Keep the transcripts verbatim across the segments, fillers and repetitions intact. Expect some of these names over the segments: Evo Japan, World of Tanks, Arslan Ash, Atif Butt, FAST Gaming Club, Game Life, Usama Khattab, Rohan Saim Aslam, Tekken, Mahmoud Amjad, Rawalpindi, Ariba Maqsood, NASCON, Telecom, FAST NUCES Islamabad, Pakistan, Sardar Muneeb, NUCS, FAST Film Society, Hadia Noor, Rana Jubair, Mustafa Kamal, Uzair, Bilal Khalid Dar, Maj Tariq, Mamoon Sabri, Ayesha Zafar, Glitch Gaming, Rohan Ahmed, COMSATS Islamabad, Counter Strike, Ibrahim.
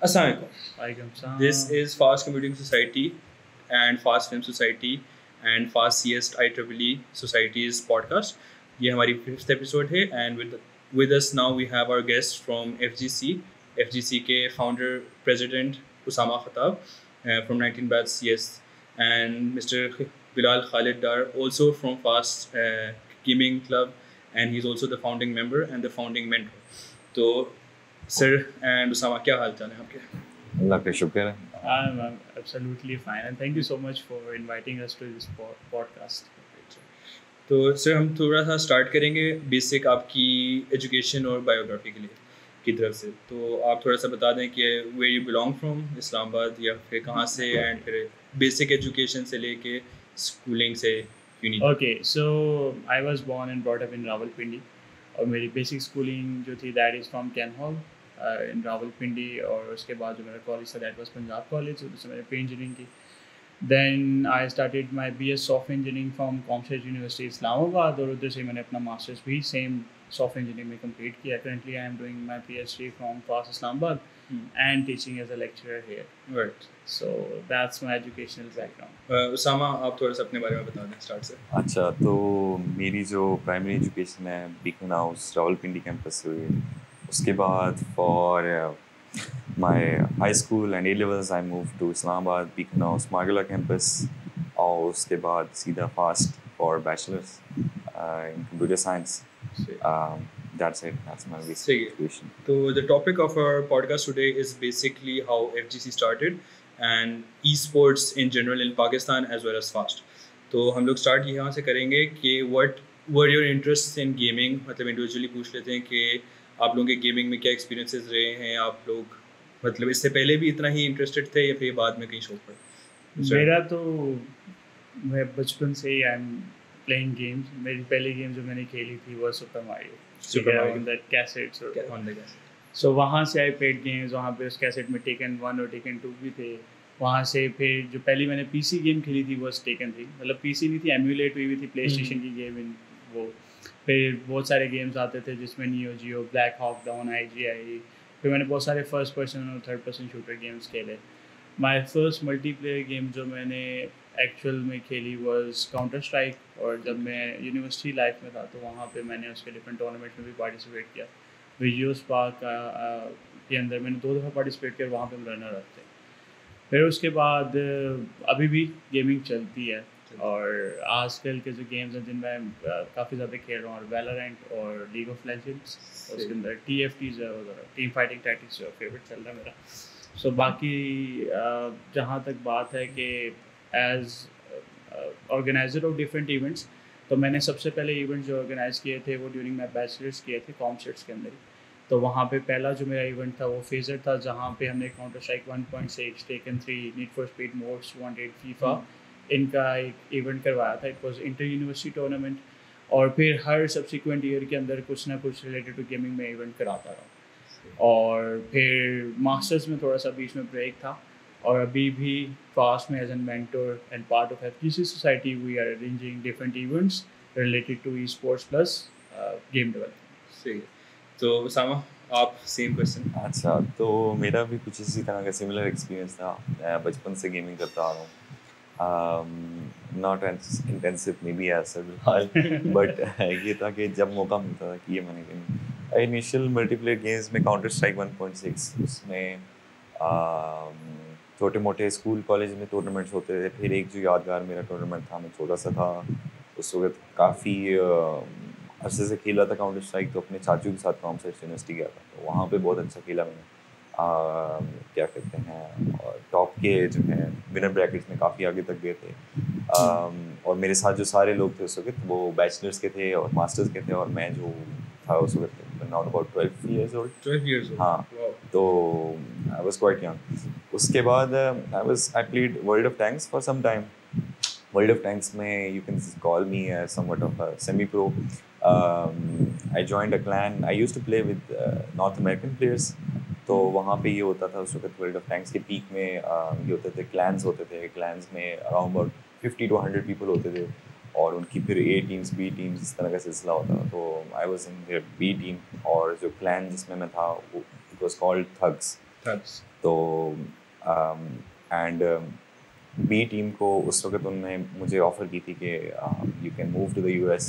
Assalamualaikum. This is Fast Computing Society and Fast Film Society and Fast C S I E E E Society's podcast. ये हमारी fifth episode है and with with us now we have our guests from F G C. F G C के founder president Usama Khattab uh, from nineteen batch C S and Mister Bilal Khalid Dar also from Fast uh, Gaming Club and he's also the founding member and the founding mentor. तो sir and Usama क्या हाल चाल है आपके? अल्लाह का शुक्र है। I am absolutely fine and thank you so much for inviting us to this podcast. तो सर हम थोड़ा सा स्टार्ट करेंगे बेसिक आपकी एजुकेशन और बायोग्राफी के लिए की तरफ से। तो आप थोड़ा सा बता दें कि where you belong from, Islamabad या फिर कहाँ से, एंड फिर बेसिक एजुकेशन से लेके स्कूलिंग से। Okay, so I was born and brought up in Rawalpindi और मेरी बेसिक स्कूलिंग जो थी that is from Cann Hall in Rawalpindi, और उसके बाद जो मेरा कॉलेज था दैट वाज पंजाब कॉलेज, उसमें मैंने प्री इंजीनियरिंग की। Then I started my B S soft engineering from commerce university Islamabad, और उधर से मैंने अपना मास्टर्स भी सेम सॉफ्ट इंजीनियरिंग में कंप्लीट किया। Currently I am doing my P H D from fast Islamabad and teaching as a lecturer here. Right, so that's my educational background. Usama आप थोड़ा सा अपने बारे में बता दें स्टार्ट से। अच्छा, तो मेरी जो प्राइमरी एजुकेशन है बीकन हाउस रावलपिंडी कैंपस से हुई है। उसके बाद for my high school and A levels I move to Islamabad beacon house Margalla campus, और उसके बाद सीधा fast for bachelors in computer science. That's it, that's my basic education. तो the topic of our podcast today is basically how FGC started and e sports in general in Pakistan as well as fast. तो हम लोग start यहाँ से करेंगे कि what were your interest in gaming, मतलब individually पूछ लेते हैं कि आप लोगों के गेमिंग में क्या एक्सपीरियंसेस रहे हैं, आप लोग मतलब इससे पहले भी इतना ही इंटरेस्टेड थे या फिर बाद में कहीं शौक पड़ा? मेरा तो मैं बचपन से ही आई एम प्लेइंग गेम्स। मेरी पहली गेम जो मैंने खेली थी वो Super Mario that cassettes on the cassette, so वहाँ से आई प्लेड गेम्स। वहाँ पे उस कैसेट में टेकन वन और टेकन टू भी थे। वहाँ से फिर जो पहली मैंने पीसी गेम खेली थी वो टेकन थी, मतलब पीसी नहीं थी, एम्यूलेट हुई हुई थी प्ले स्टेशन की गेम इन वो। फिर बहुत सारे गेम्स आते थे जिसमें Neo Geo, Black Hawk Down, I G I. फिर मैंने बहुत सारे फर्स्ट पर्सन और थर्ड पर्सन शूटर गेम्स खेले। माय फर्स्ट मल्टीप्लेयर गेम जो मैंने एक्चुअल में खेली वाज काउंटर स्ट्राइक, और जब मैं यूनिवर्सिटी लाइफ में था तो वहाँ पे मैंने उसके डिफरेंट टूर्नामेंट में भी पार्टिसिपेट किया। विजियो स्पार्क के अंदर मैंने दो दफ़ा पार्टिसिपेट किया, वहाँ पर हम रनर अप थे। फिर उसके बाद अभी भी गेमिंग चलती है, और आजकल के जो गेम्स हैं जिनमें काफ़ी ज़्यादा खेल रहा हूँ, और वैलोरेंट और लीग ऑफ लेजेंड्स, उसके अंदर टी एफ टी जो है वो टीम फाइटिंग टैक्टिक्स जो है फेवरेट चल रहा है मेरा। सो so, बाकी जहाँ तक बात है कि as organiser of different events, तो मैंने सबसे पहले इवेंट्स जो ऑर्गेनाइज़ किए थे वो ड्यूरिंग माई बैचलर्स किए थे कॉमसेट्स के अंदर। तो वहाँ पे पहला जो मेरा इवेंट था वो फेजर था, जहाँ पे हमने Counter Strike one point six, Tekken three, Need for Speed Most Wanted, FIFA इनका एक इवेंट करवाया था। It was inter university tournament, और फिर हर सब्सिक्वेंट ईयर के अंदर कुछ ना कुछ रिलेटेड टू गेमिंग में इवेंट कराता रहा। और फिर मास्टर्स में थोड़ा सा बीच में ब्रेक था, और अभी भी फास्ट में as an mentor and part of FGC society we are arranging different events related to e sports plus game development. सही। तो उसामा आप सेम क्वेश्चन। अच्छा, तो मेरा भी कुछ इसी तरह का सिमिलर एक्सपीरियंस था। मैं बचपन से गेमिंग करता आ रहा हूँ, Um, not as intensive maybe as well, but ये था कि जब मौका मिलता था कि ये मैंने गेम इनिशियल मल्टीप्लेयर गेम्स में Counter Strike one point six, उसमें छोटे मोटे स्कूल कॉलेज में टूर्नामेंट्स होते थे। फिर एक जो यादगार मेरा टूर्नामेंट था, मैं छोटा सा था उस वक्त, काफ़ी अरसे से खेला था काउंटर स्ट्राइक, तो अपने चाचू के साथ कॉमर्स यूनिवर्सिटी गया था, तो वहाँ पे बहुत अच्छा खेला मैंने। Uh, क्या कहते हैं, और टॉप के जो है विनर ब्रैकेट्स में काफ़ी आगे तक गए थे। um, और मेरे साथ जो सारे लोग थे उस वक्त वो बैचलर्स के थे और मास्टर्स के थे, और मैं जो था उस वक्त around about twelve years old twelve years old हाँ, तो आई वाज क्वाइट यंग। उसके बाद I was I played World of Tanks for some time. World of Tanks में you can call me somewhat of a semi pro. I joined a clan, I used to play with North American players. तो वहाँ पे ये होता था उस वक्त World of Tanks के पीक में, ये होते थे क्लैंस होते थे, क्लैंस में around about fifty to hundred people होते थे, और उनकी फिर ए टीम्स, बी टीम्स, इस तरह का सिलसिला होता था। तो I was in B team, और जो क्लैन जिसमें मैं था वो इट वाज कॉल्ड थग्स। तो एंड बी टीम को उस वक्त उनने मुझे ऑफ़र की थी कि you can move to the US,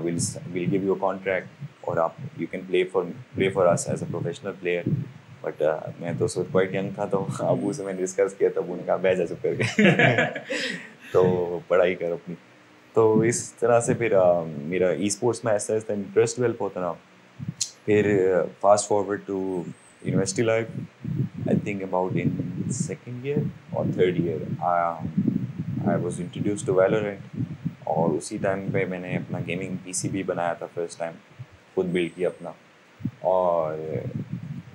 will will give you a contract और आप you can play for play for us as a professional player. But uh, मैं तो सोच क्वाइट यंग था, तो अबू से मैंने डिस्कस किया, तब उन्होंने कहा बैठ जा चुप करके तो पढ़ाई कर अपनी। तो इस तरह से फिर uh, मेरा ई स्पोर्ट्स में ऐसा ऐसा इंटरेस्ट डेवलप होता रहा। फिर fast forward to university life, I think about in second year और third year I was introduce to Valorant, और उसी टाइम पे मैंने अपना गेमिंग पीसी भी बनाया था, फर्स्ट टाइम खुद बिल्ड किया अपना, और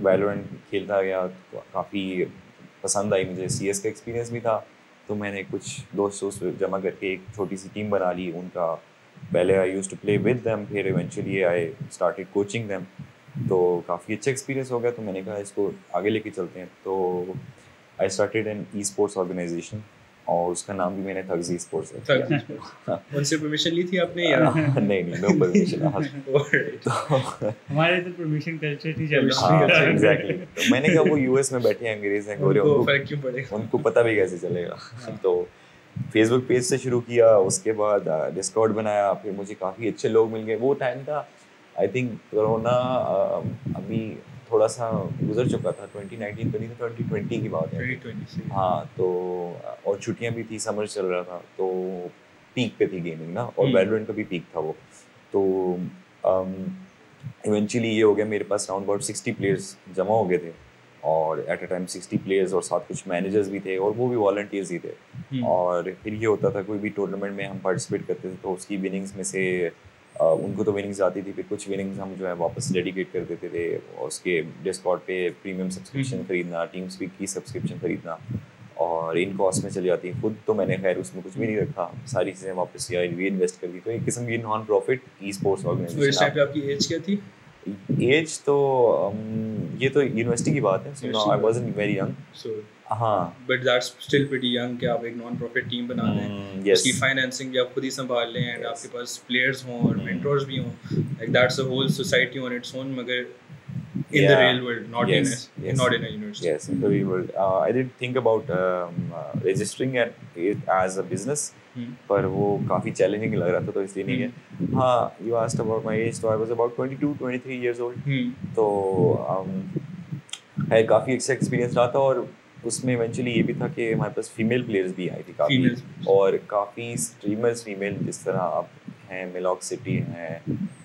वैलोरेंट खेलता गया। काफ़ी पसंद आई मुझे, सीएस का एक्सपीरियंस भी था, तो मैंने कुछ दोस्त दोस्त जमा करके एक छोटी सी टीम बना ली उनका। पहले I use to play with them, फिर eventually I started coaching them, तो काफ़ी अच्छा एक्सपीरियंस हो गया। तो मैंने कहा इसको आगे लेके चलते हैं, तो I started an e sports organisation, और उसका नाम भी मैंने थग्स स्पोर्ट्स रखा। उनसे परमिशन ली थी आपने या नहीं? नहीं, नो परमिशन। हमारे तो परमिशन कल्चर थी जब एग्जैक्टली। तो मैंने कहा वो यूएस में बैठे हैं, अंग्रेज हैं, गोरे, उनको फर्क क्यों पड़ेगा, उनको पता भी कैसे चलेगा। तो फेसबुक पेज से शुरू किया, उसके बाद डिस्कॉर्ड बनाया, फिर मुझे काफ़ी अच्छे लोग मिल गए। वो टाइम था, आई थिंक कोरोना अभी थोड़ा सा गुजर चुका था, ट्वेंटी नाइनटीन तो नहीं था, ट्वेंटी ट्वेंटी की बात है, ट्वेंटी ट्वेंटी। हाँ, तो और छुट्टियां भी थी, समर चल रहा था, तो पीक पे थी गेमिंग ना, और वैलोरेंट का भी पीक था वो। तो इवेंचुअली ये हो गया, मेरे पास राउंड अबाउट सिक्सटी प्लेयर्स जमा हो गए थे, और at a time sixty players और साथ कुछ मैनेजर्स भी थे, और वो भी वॉलंटियर्स ही थे। और फिर ये होता था कोई भी टूर्नामेंट में हम पार्टिसिपेट करते थे, तो उसकी विनिंग्स में से Uh, उनको तो विनिंग्स आती थी, फिर कुछ विनिंग्स हम जो है वापस डेडिकेट कर देते थे, और उसके डिस्कॉर्ड पे प्रीमियम सब्सक्रिप्शन खरीदना, टीम्स वीक की सब्सक्रिप्शन खरीदना, और इन कॉस्ट में चली जाती है। खुद तो मैंने खैर उसमें कुछ भी नहीं रखा, सारी चीज़ें वापस या री इन्वेस्ट कर दी। तो एक किस्म की non profit e sports organisation. आपकी एज क्या थी? एज तो um, ये तो यूनिवर्सिटी की बात है, आई वाज़न्ट वेरी यंग। हाँ, but that's still pretty young कि आप एक नॉन प्रॉफिट टीम बना लें, उसकी फाइनेंसिंग भी आप खुद ही संभाल लें, एंड आपके पास प्लेयर्स हों और मेंटर्स भी हों, like that's a whole society on its own, मगर in the real world, not in not in a university. Yes, in the real world. I did think about registering it as a business, पर वो काफ़ी challenging लग रहा था, तो इसलिए नहीं है। हाँ, you asked about my age, तो I was about twenty two twenty three years old. तो है काफ़ी अच्छा एक्सपीरियंस रहा था, और उसमें इवेंचुअली ये भी था कि हमारे पास फीमेल प्लेयर्स भी आई थी काफ़ी, और काफ़ी स्ट्रीमर्स फीमेल, जिस तरह आप हैं मिलॉक सिटी हैं,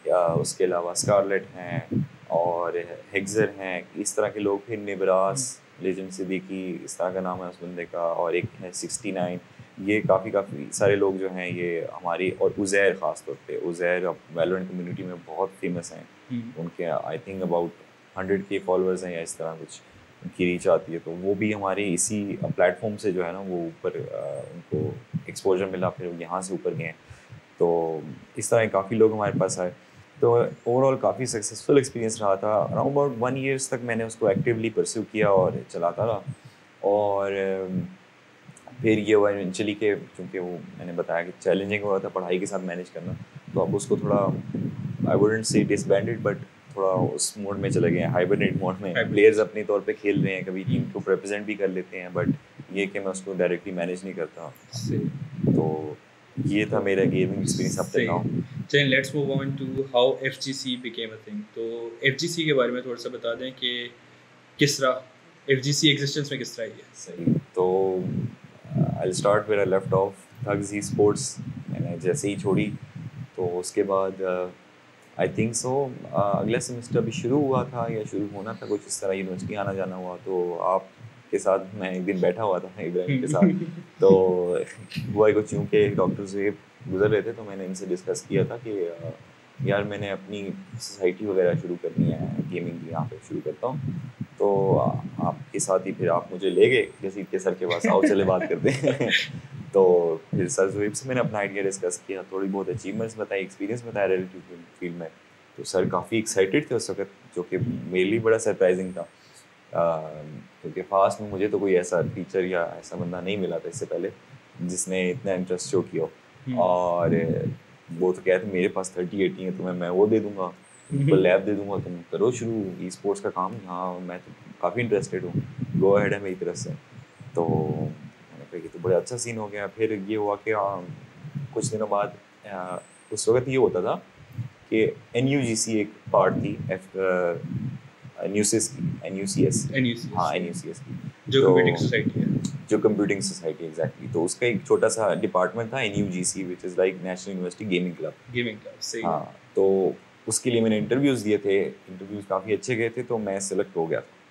या उसके अलावा स्कारलेट हैं और हेक्सर हैं, इस तरह के लोग। फिर निबरास लेजेंड सिद्दीकी, इस तरह का नाम है उस बंदे का, और एक है सिक्सटी नाइन। ये काफ़ी काफ़ी सारे लोग जो हैं ये हमारी, और उज़ैर ख़ास तौर पे, उज़ैर अब वैलोरेंट कम्युनिटी में बहुत फेमस हैं, उनके आई थिंक अबाउट हंड्रेड के फॉलोअर्स हैं या इस तरह कुछ की रीच आती है। तो वो भी हमारे इसी प्लेटफॉर्म से जो है ना वो ऊपर उनको एक्सपोजर मिला, फिर यहाँ से ऊपर गए। तो इस तरह काफ़ी लोग हमारे पास आए, तो ओवरऑल काफ़ी सक्सेसफुल एक्सपीरियंस रहा था। अराउंड अबाउट वन ईयर्स तक मैंने उसको एक्टिवली परस्यू किया और चलाता रहा, और फिर ये हुआ इवेंचुअली के, चूँकि वो मैंने बताया कि चैलेंजिंग हो रहा था पढ़ाई के साथ मैनेज करना, तो अब उसको थोड़ा I wouldn't say disbanded, but थोड़ा उस मोड में चले गए हैं, हाइब्रिड मोड में। प्लेयर्स अपने तौर पे खेल रहे हैं, कभी टीम को रिप्रेजेंट भी कर लेते हैं, बट ये कि मैं उसको डायरेक्टली मैनेज नहीं करता। तो ये था मेरा गेमिंग एक्सपीरियंस अब तक का। चलिए let's move on to how FGC became a thing. तो एफजीसी के बारे में थोड़ा सा बता दें कि किस तरह एफजीसी एग्जिस्टेंस में किस तरह आई है। सही, तो I will start with a left of Thugs sports, मैंने जैसे ही छोड़ी तो उसके बाद आई थिंक सो अगला सेमेस्टर भी शुरू हुआ था या शुरू होना था कुछ इस तरह, यूनिवर्सिटी आना जाना हुआ, तो आप के साथ मैं एक दिन बैठा हुआ था इब्राहिम के साथ। तो हुआ कुछ यूँ कि डॉक्टर जोहैब गुजर रहे थे, तो मैंने इनसे डिस्कस किया था कि यार मैंने अपनी सोसाइटी वगैरह शुरू करनी है, गेमिंग की यहाँ पे शुरू करता हूँ। तो आपके साथ ही फिर आप मुझे ले गए जैसे के सर के पास, आओ चले बात करते हैं। तो फिर सर जोहैब से मैंने अपना आइडिया डिस्कस किया, थोड़ी बहुत अचीवमेंट्स बताई, एक्सपीरियंस बताया रिलेटिव फील्ड में। तो सर काफ़ी एक्साइटेड थे उस वक्त, जो कि मेरे लिए बड़ा सरप्राइजिंग था, क्योंकि फास्ट में मुझे तो कोई ऐसा टीचर या ऐसा बंदा नहीं मिला था इससे पहले जिसने इतना इंटरेस्ट शो किया। और वो तो कहते मेरे पास थर्टी एटी है, तो मैं मैं वो दे दूँगा, तो लैब दे दूंगा, तुम करो शुरू ई स्पोर्ट्स का काम, हाँ मैं तो काफ़ी इंटरेस्टेड हूँ, गो अहेड है मेरी तरफ से। तो मैंने कहा कि तो बड़ा अच्छा सीन हो गया। फिर ये हुआ कि आ, कुछ दिनों बाद आ, उस वक्त ये होता था कि एन यू जी सी एक पार्ट थी न्यूसिस की, एन यू सी एस हाँ एन यू सी एस की जो कंप्यूटिंग सोसाइटी है, जो कंप्यूटिंग सोसाइटी एग्जैक्टली। तो उसका एक छोटा सा डिपार्टमेंट था N U G C which is like National University Gaming Club, gaming club सही। हाँ तो उसके लिए मैंने इंटरव्यूज़ दिए थे, इंटरव्यूज़ काफ़ी अच्छे गए थे, तो मैं सेलेक्ट हो गया था।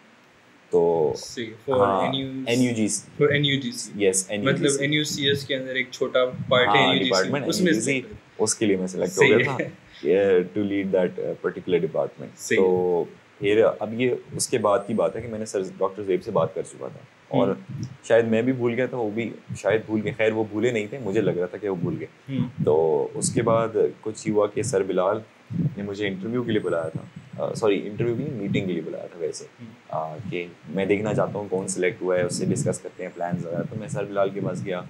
तो N U G C for N U G C yes मतलब एन यू सी एस के अंदर एक छोटा पार्ट है डिपार्टमेंट, उसमें से उसके लिए मैं सेलेक्ट हो गया था to lead that particular department. तो फिर अब ये उसके बाद की बात है कि मैंने सर डॉक्टर ज़ोहैब से बात कर चुका था और शायद मैं भी भूल गया था, वो भी शायद भूल गए, खैर वो भूले नहीं थे, मुझे लग रहा था कि वो भूल गए। तो उसके बाद कुछ हुआ कि सर बिलाल ने मुझे इंटरव्यू के लिए बुलाया था, सॉरी इंटरव्यू की मीटिंग के लिए बुलाया था वैसे कि मैं देखना चाहता हूँ कौन सिलेक्ट हुआ है, उससे डिस्कस करते हैं प्लान्स वगैरह। तो मैं सर बिलाल के पास गया,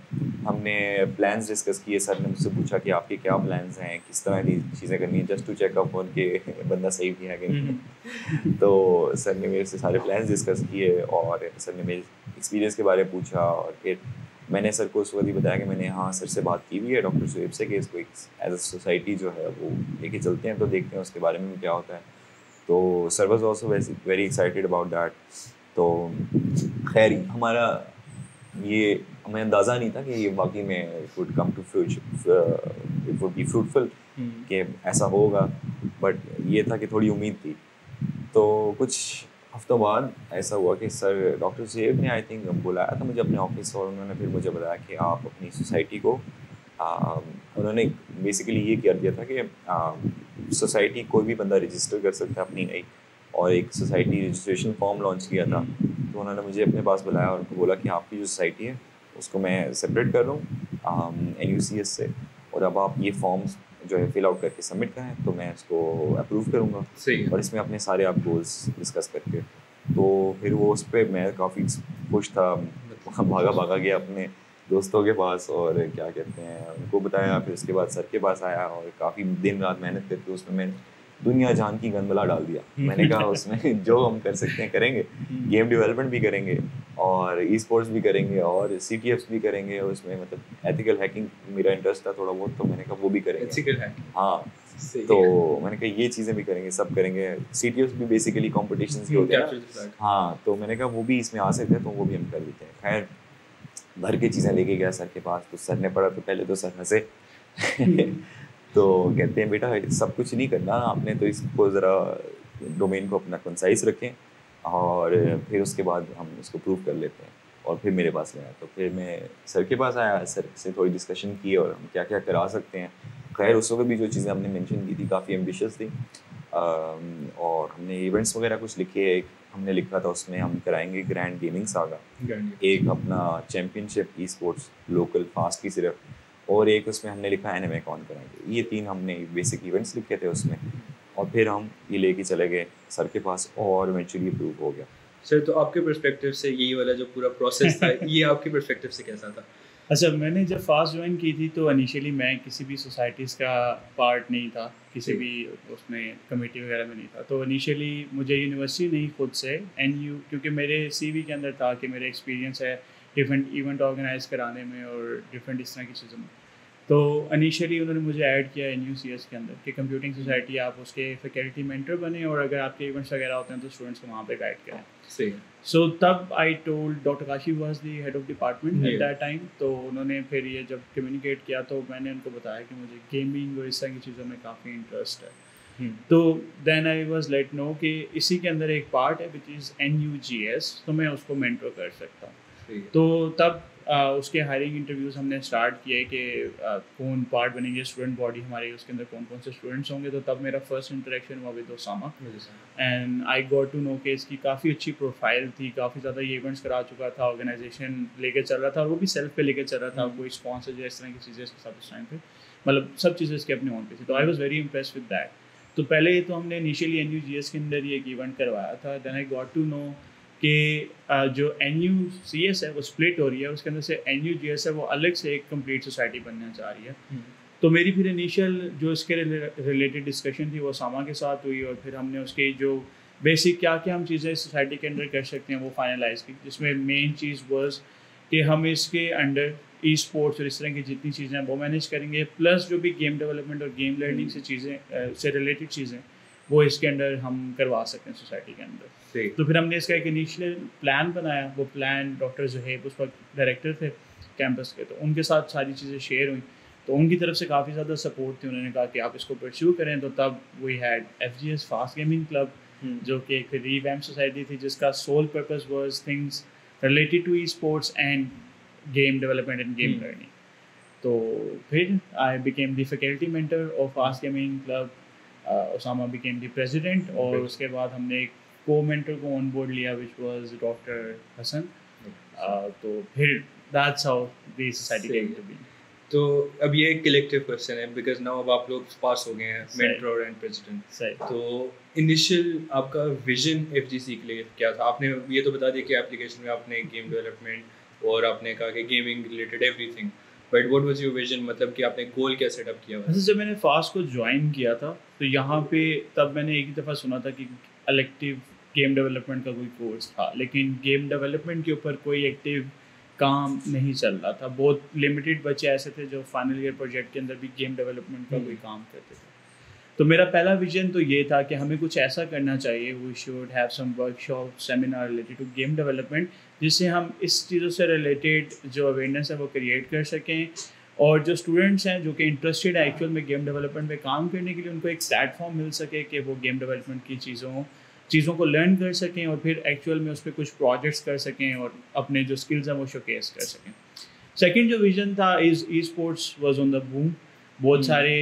हमने प्लान्स डिस्कस किए, सर ने मुझसे पूछा कि आपके क्या प्लान्स हैं, किस तरह की चीज़ें करनी है, जस्ट टू चेकअप ऑन के बंदा सही भी है कि नहीं। तो सर ने मेरे से सारे प्लान्स डिस्कस किए और सर ने मेरे एक्सपीरियंस के बारे में पूछा और फिर मैंने सर को उस वक्त ही बताया कि मैंने हाँ सर से बात की हुई है डॉक्टर ज़ोहैब से कि इसको एक एज अ सोसाइटी जो है वो लेके चलते हैं, तो देखते हैं उसके बारे में क्या होता है। तो sir was also very excited about that. तो खैर हमारा ये हमें अंदाज़ा नहीं था कि ये वाकई में would come to fruit would be fruitful कि ऐसा होगा, बट ये था कि थोड़ी उम्मीद थी। तो कुछ हफ्तों बाद ऐसा हुआ कि सर डॉक्टर ज़ोहैब ने आई थिंक बुलाया था मुझे अपने ऑफिस और उन्होंने फिर मुझे बताया कि आप अपनी सोसाइटी को आ, उन्होंने बेसिकली ये कर दिया था कि सोसाइटी कोई भी बंदा रजिस्टर कर सकता है अपनी नई, और एक सोसाइटी रजिस्ट्रेशन फॉर्म लॉन्च किया था। तो उन्होंने मुझे अपने पास बुलाया और बोला कि आपकी जो सोसाइटी है उसको मैं सेपरेट कर रहा हूँ एन यू सी एस से, और अब आप ये फॉर्म्स जो है फिल आउट करके सबमिट करें तो मैं उसको अप्रूव करूँगा और इसमें अपने सारे आप गोल्स डिस्कस करके। तो फिर वो उस पर मैं काफ़ी खुश था, भागा भागा गया अपने दोस्तों के पास और क्या कहते हैं उनको बताया। फिर उसके बाद सर के पास आया और काफ़ी दिन रात मेहनत करके उसमें मैं दुनिया जान की गंदमला डाल दिया। मैंने कहा उसमें जो हम कर सकते हैं करेंगे, गेम डेवलपमेंट भी करेंगे और ई स्पोर्ट्स भी करेंगे और सी टी एफ्स भी करेंगे, और उसमें मतलब एथिकल हैकिंग मेरा इंटरेस्ट था थोड़ा बहुत, तो मैंने कहा वो भी करेंगे एथिकल हैकिंग। हाँ तो मैंने कहा ये चीज़ें भी करेंगे, सब करेंगे। सी टी एफ्स भी बेसिकली कॉम्पिटिशन के होते हैं, हाँ तो मैंने कहा वो भी इसमें आ सकते हैं तो वो भी हम कर लेते हैं। खैर भर के चीज़ें लेके गया सर के पास, तो सर ने पढ़ा तो पहले तो सर हंसे तो कहते हैं बेटा सब कुछ नहीं करना आपने, तो इसको ज़रा डोमेन को अपना कंसाइज रखें और फिर उसके बाद हम इसको प्रूव कर लेते हैं। और फिर मेरे पास ले आया, तो फिर मैं सर के पास आया, सर से थोड़ी डिस्कशन की और हम क्या क्या करा सकते हैं। खैर उस वक्त भी जो चीज़ें हमने मेंशन की थी काफ़ी एम्बिशियस थी और हमने इवेंट्स वगैरह कुछ लिखे। एक हमने लिखा था उसमें हम कराएंगे ग्रैंड गेमिंग सागा, एक अपना championship esports local FAST की सिर्फ, और एक उसमें हमने लिखा एन एम ए कौन कराएंगे। ये तीन हमने बेसिक इवेंट्स लिखे थे उसमें और फिर हम ये लेके चले गए सर के पास और इवेंचुअली अप्रूव हो गया। सर तो आपके पर्सपेक्टिव से यही वाला जो पूरा प्रोसेस था ये आपके पर्सपेक्टिव से कैसा था? अच्छा मैंने जब फास्ट ज्वाइन की थी तो इनिशियली मैं किसी भी सोसाइटीज़ का पार्ट नहीं था, किसी भी उसमें कमेटी वगैरह में नहीं था। तो इनिशियली मुझे यूनिवर्सिटी नहीं खुद से एन यू क्योंकि मेरे सी वी के अंदर था कि मेरा एक्सपीरियंस है डिफरेंट इवेंट ऑर्गेनाइज कराने में और डिफरेंट इस तरह की चीज़ों में। तो इनिशियली उन्होंने मुझे ऐड किया एन यू सी एस के अंदर कि कंप्यूटिंग सोसाइटी आप उसके फैकल्टी मेंटर बने और अगर आपके इवेंट्स वगैरह होते हैं तो स्टूडेंट्स को वहाँ पे गाइड करें। सही है। सो तब I told doctor Kashif was the head of department at that time. तो उन्होंने फिर ये जब कम्युनिकेट किया तो मैंने उनको बताया कि मुझे गेमिंग और इस तरह की चीज़ों में काफ़ी इंटरेस्ट है। तो then I was let know कि इसी के अंदर एक पार्ट है which is N U G S, तो मैं उसको मेंटर कर सकता हूँ। तो तब आ, उसके हायरिंग इंटरव्यूज़ हमने स्टार्ट किए कि आ, कौन पार्ट बनेंगे, स्टूडेंट बॉडी हमारे उसके अंदर कौन कौन से स्टूडेंट्स होंगे। तो तब मेरा फर्स्ट इंटरेक्शन हुआ with Usama and I got to know कि इसकी काफ़ी अच्छी प्रोफाइल थी, काफ़ी ज़्यादा ये इवेंट्स करा चुका था, ऑर्गेनाइजेशन लेके चल रहा था और वो भी सेल्फ पे लेके चल रहा था, कोई स्पॉन्सर या इस तरह की चीज़ें इसके साथ उस टाइम पर, मतलब सब चीज़ें इसके अपने ओन पे थी। तो I was very impress with that. तो पहले तो हमने initially N U G S के अंदर ये एक इवेंट करवाया था। Then I got to know कि जो एन यू सी एस है वो स्प्लिट हो रही है, उसके अंदर से एन यू जी एस है वो अलग से एक कंप्लीट सोसाइटी बनना चाह रही है। तो मेरी फिर इनिशियल जो इसके रिलेटेड डिस्कशन थी वो उसामा के साथ हुई और फिर हमने उसके जो बेसिक क्या क्या हम चीज़ें सोसाइटी के अंडर कर सकते हैं वो फाइनलाइज की, जिसमें मेन चीज़ वर्स कि हम इसके अंडर ई स्पोर्ट्स और इस तरह की जितनी चीज़ें हैं वो मैनेज करेंगे, प्लस जो भी गेम डेवलपमेंट और गेम लर्निंग से चीज़ें से रिलेटेड चीज़ें वो इसके अंडर हम करवा सकते हैं सोसाइटी के अंदर। तो फिर हमने इसका एक इनिशियल प्लान बनाया, वो प्लान डॉक्टर ज़ोहैब उस वक्त डायरेक्टर थे कैंपस के, तो उनके साथ सारी चीज़ें शेयर हुई, तो उनकी तरफ से काफ़ी ज़्यादा सपोर्ट थी, उन्होंने कहा कि आप इसको परस्यू करें। तो तब we had F G S FAST gaming club जो कि एक रीवैम्प सोसाइटी थी जिसका sole purpose was things related to e sports and game development and game learning. तो फिर I became the faculty mentor of FAST gaming club, Usama became the president, और उसके बाद हमने एक को मेंटर को ऑन बोर्ड लिया विच वाज डॉक्टर हसन। तो फिर that's how the society came to be. तो अब ये कलेक्टिव क्वेश्चन है बिकॉज नाउ अब आप लोग पास हो गए हैं मेंटर एंड प्रेसिडेंट, तो इनिशियल आपका विजन एफजीसी के लिए क्या था? आपने ये तो बता दिया कि एप्लीकेशन में आपने गेम डेवलपमेंट और आपने कहा कि gaming related everything, but what was your vision, मतलब कि आपने गोल क्या सेटअप किया हुआ? जब मैंने फास्ट को ज्वाइन किया था तो यहाँ पे तब मैंने एक ही दफ़ा सुना था कि इलेक्टिव गेम डेवलपमेंट का कोई कोर्स था, लेकिन गेम डेवलपमेंट के ऊपर कोई एक्टिव काम नहीं चल रहा था। बहुत लिमिटेड बच्चे ऐसे थे जो फाइनल ईयर प्रोजेक्ट के अंदर भी गेम डेवलपमेंट का कोई काम करते थे। तो मेरा पहला विजन तो ये था कि हमें कुछ ऐसा करना चाहिए, we should have some workshop seminar related to game development, जिससे हम इस चीज़ों से रिलेटेड जो अवेयरनेस है वो क्रिएट कर सकें और जो स्टूडेंट्स हैं जो कि इंटरेस्टेड है एक्चुअल में गेम डेवलपमेंट में काम करने के लिए उनको एक प्लेटफॉर्म मिल सके कि वो गेम डेवलपमेंट की चीज़ों चीज़ों को लर्न कर सकें और फिर एक्चुअल में उस पर कुछ प्रोजेक्ट्स कर सकें और अपने जो स्किल्स हैं वो शोकेस कर सकें। सेकंड जो विज़न था is esports was on the boom, बहुत सारे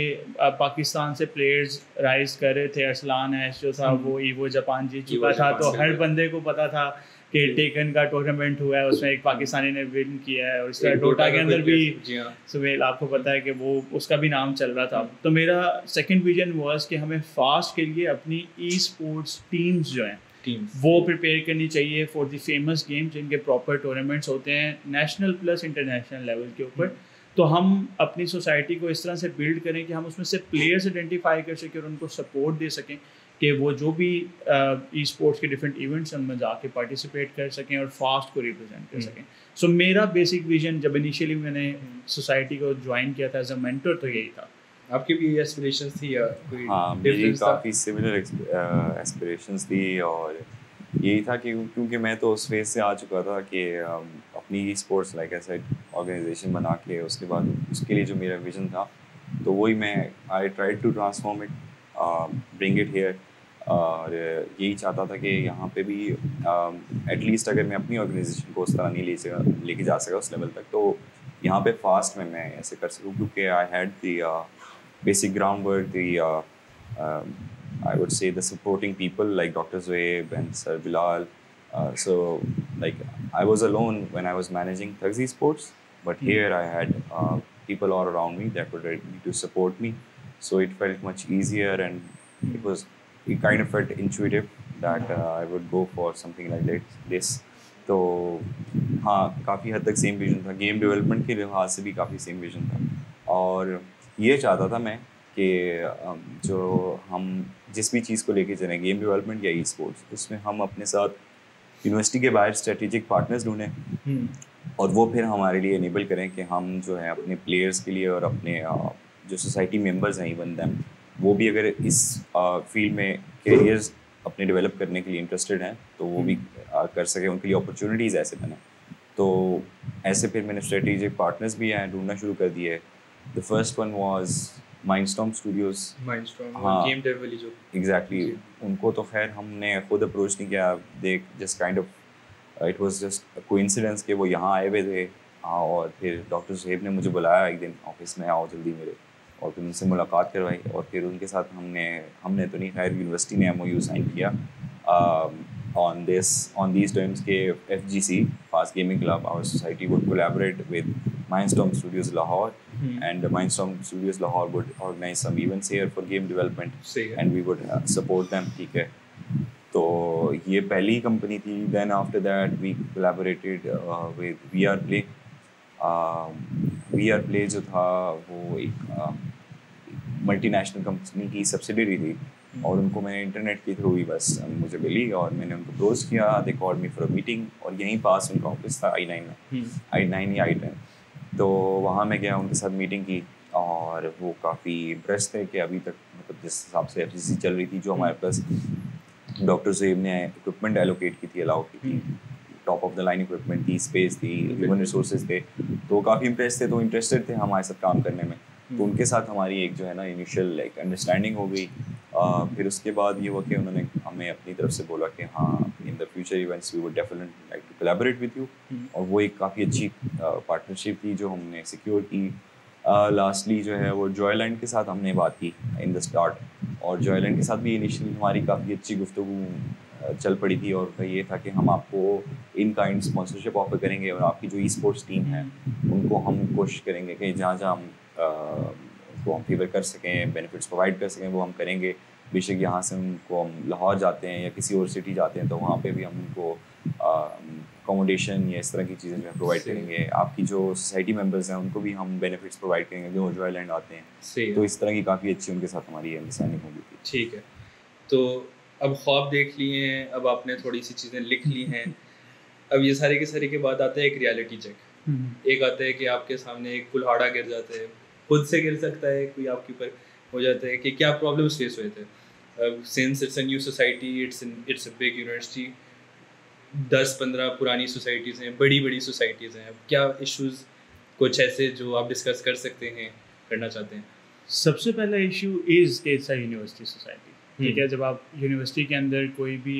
पाकिस्तान से प्लेयर्स राइज कर रहे थे। अरसलान ऐश जो था वो ईवो जापान जीत चुका था, तो हर बंदे को पता था कि टेकन का टूर्नामेंट हुआ है उसमें एक पाकिस्तानी ने विन किया है, और इस तरह डोटा के अंदर भी सुहेल आपको पता है कि वो उसका भी नाम चल रहा था। तो मेरा सेकंड विजन वाज कि हमें फास्ट के लिए अपनी ई स्पोर्ट्स टीम्स जो हैं वो प्रिपेयर करनी चाहिए फॉर द फेमस गेम, जिनके प्रॉपर टूर्नामेंट्स होते हैं नेशनल प्लस इंटरनेशनल लेवल के ऊपर। तो हम अपनी सोसाइटी को इस तरह से बिल्ड करें कि हम उसमें से प्लेयर्स आइडेंटिफाई कर सकें और उनको सपोर्ट दे सकें कि वो जो भी ई स्पोर्ट्स के डिफरेंट इवेंट्स उनमें जाके पार्टिसिपेट कर सकें और फास्ट को रिप्रेजेंट कर सकें। सो so, मेरा बेसिक विजन जब इनिशियली मैंने सोसाइटी को ज्वाइन किया था एज अ मेंटर तो यही था। आपकी भी एस्पिरेशंस थी या कोई डिफरेंस था? काफ़ी सिमिलर एस्पिरेशंस थी और यही था कि क्योंकि मैं तो उस फेज से आ चुका था कि अपनी ई स्पोर्ट्स लाइक ऐसा ऑर्गेनाइजेशन बना के उसके बाद उसके लिए जो मेरा विजन था तो वही मैं I try to transform it bring it here, और यही चाहता था कि यहाँ पे भी एटलीस्ट अगर मैं अपनी ऑर्गेनाइजेशन को उस तरह नहीं ले सका लेके जा सका उस लेवल तक तो यहाँ पे फास्ट में मैं ऐसे कर सकूँ, क्योंकि I had the basic ground work, the I would say the supporting people like doctor Zohaib and sir Bilal. So like I was alone when I was managing thugs Esports, but here I had people all around me that would to support me, so it felt much easier and it was it kind of felt intuitive that uh, I would go for something like that, this. तो हाँ काफ़ी हद तक same vision था, game development के लिहाज से भी काफ़ी सेम विजन था, और ये चाहता था मैं कि जो हम जिस भी चीज़ को लेके चलें गेम डेवलपमेंट या ई स्पोर्ट्स उसमें हम अपने साथ यूनिवर्सिटी के बाहर स्ट्रेटेजिक पार्टनर्स ढूंढें और वो फिर हमारे लिए इनेबल करें कि हम जो है अपने प्लेयर्स के लिए और अपने जो सोसाइटी मेम्बर्स हैं इवन दैम वो भी अगर इस फील्ड में करियर्स अपने डेवलप करने के लिए इंटरेस्टेड हैं तो वो भी आ, कर सके, उनके लिए अपॉर्चुनिटीज़ ऐसे बने। तो ऐसे फिर मैंने स्ट्रेटेजिक पार्टनर्स भी हैं ढूंढना शुरू कर दिए। The first one was Mindstorm Studios, game dev वाली जो एग्जैक्टली उनको तो खैर हमने खुद अप्रोच नहीं किया, देख just kind of it was just a coincidence कि वो यहाँ आए हुए थे हाँ, और फिर डॉक्टर ज़ोहैब ने मुझे बुलाया एक दिन ऑफिस में, आओ जल्दी मेरे, और फिर उनसे मुलाकात करवाई और फिर उनके साथ हमने हमने तो नहीं खैर यूनिवर्सिटी ने एम ओ यू साइन किया on this on these terms के F G C FAST gaming club our society would collaborate with Mindstorm Studios Lahore and Mindstorm Studios Lahore would organise some events here for game development and we would support them, ठीक है। तो ये पहली company थी। Then after that we collaborated with we are play we are play जो था वो एक मल्टीनेशनल कंपनी की सब्सिडरी थी और उनको मैंने इंटरनेट के थ्रू ही बस मुझे मिली और मैंने उनको क्लोज किया, they called me for a meeting और यहीं पास उनका ऑफिस था आई नाइन में, आई नाइन या आई टेन। तो वहाँ मैं गया, उनके साथ मीटिंग की और वो काफ़ी इम्प्रेस थे कि अभी तक मतलब जिस हिसाब से एफसीसी चल रही थी, जो हमारे पास डॉक्टर जोहैब ने इक्विपमेंट एलोकेट की थी, अलाउ की थी, top of the line equipment थी, स्पेस थी, ह्यूमन रिसोर्सेज थे, तो काफ़ी इम्प्रेस थे, तो इंटरेस्टेड थे हमारे साथ काम करने में। तो उनके साथ हमारी एक जो है ना इनिशियल लाइक अंडरस्टैंडिंग हो गई। फिर उसके बाद ये हुआ कि उन्होंने हमें अपनी तरफ से बोला कि हाँ in the future events we would definitely like to collaborate with you और वो एक काफ़ी अच्छी पार्टनरशिप थी जो हमने सिक्योर की। लास्टली जो है वो जॉयलैंड के साथ हमने बात की इन द स्टार्ट और जॉयलैंड के साथ भी इनिशियली हमारी काफ़ी अच्छी गुफ्तगू चल पड़ी थी और उनका ये था कि हम आपको इन काइंड स्पॉन्सरशिप ऑफर करेंगे और आपकी जो ई स्पोर्ट्स टीम है उनको हम कोशिश करेंगे कि जहाँ जहाँ हम उसको हम फेवर कर सकें, बेनिफिट्स प्रोवाइड कर सकें, वो हम करेंगे। बेशक यहाँ से उनको हम लाहौर जाते हैं या किसी और सिटी जाते हैं तो वहाँ पे भी हम उनको अकोमोडेशन या इस तरह की चीज़ें जो है प्रोवाइड करेंगे। आपकी जो सोसाइटी मेंबर्स हैं उनको भी हम बेनिफिट्स प्रोवाइड करेंगे जो जॉयलैंड आते हैं। तो इस तरह की काफ़ी अच्छी उनके साथ हमारी अंडरस्टैंडिंग होगी थी। ठीक है, तो अब ख्वाब देख लिए हैं, अब आपने थोड़ी सी चीज़ें लिख ली हैं। अब ये सारे के सारे के बाद आता है एक रियलिटी चेक। एक आता है कि आपके सामने एक कुल्हाड़ा गिर जाता है, खुद से गिर सकता है, कोई आपके ऊपर हो जाता है कि क्या प्रॉब्लम्स फेस हुए थे। Since it's a new society, it's it's a big university, दस पंद्रह पुरानी सोसाइटीज़ हैं, बड़ी बड़ी सोसाइटीज़ हैं, अब क्या इश्यूज़ कुछ ऐसे जो आप डिस्कस कर सकते हैं, करना चाहते हैं? सबसे पहला इशू इज़ कि इट्स अ यूनिवर्सिटी सोसाइटी। ठीक है, जब आप यूनिवर्सिटी के अंदर कोई भी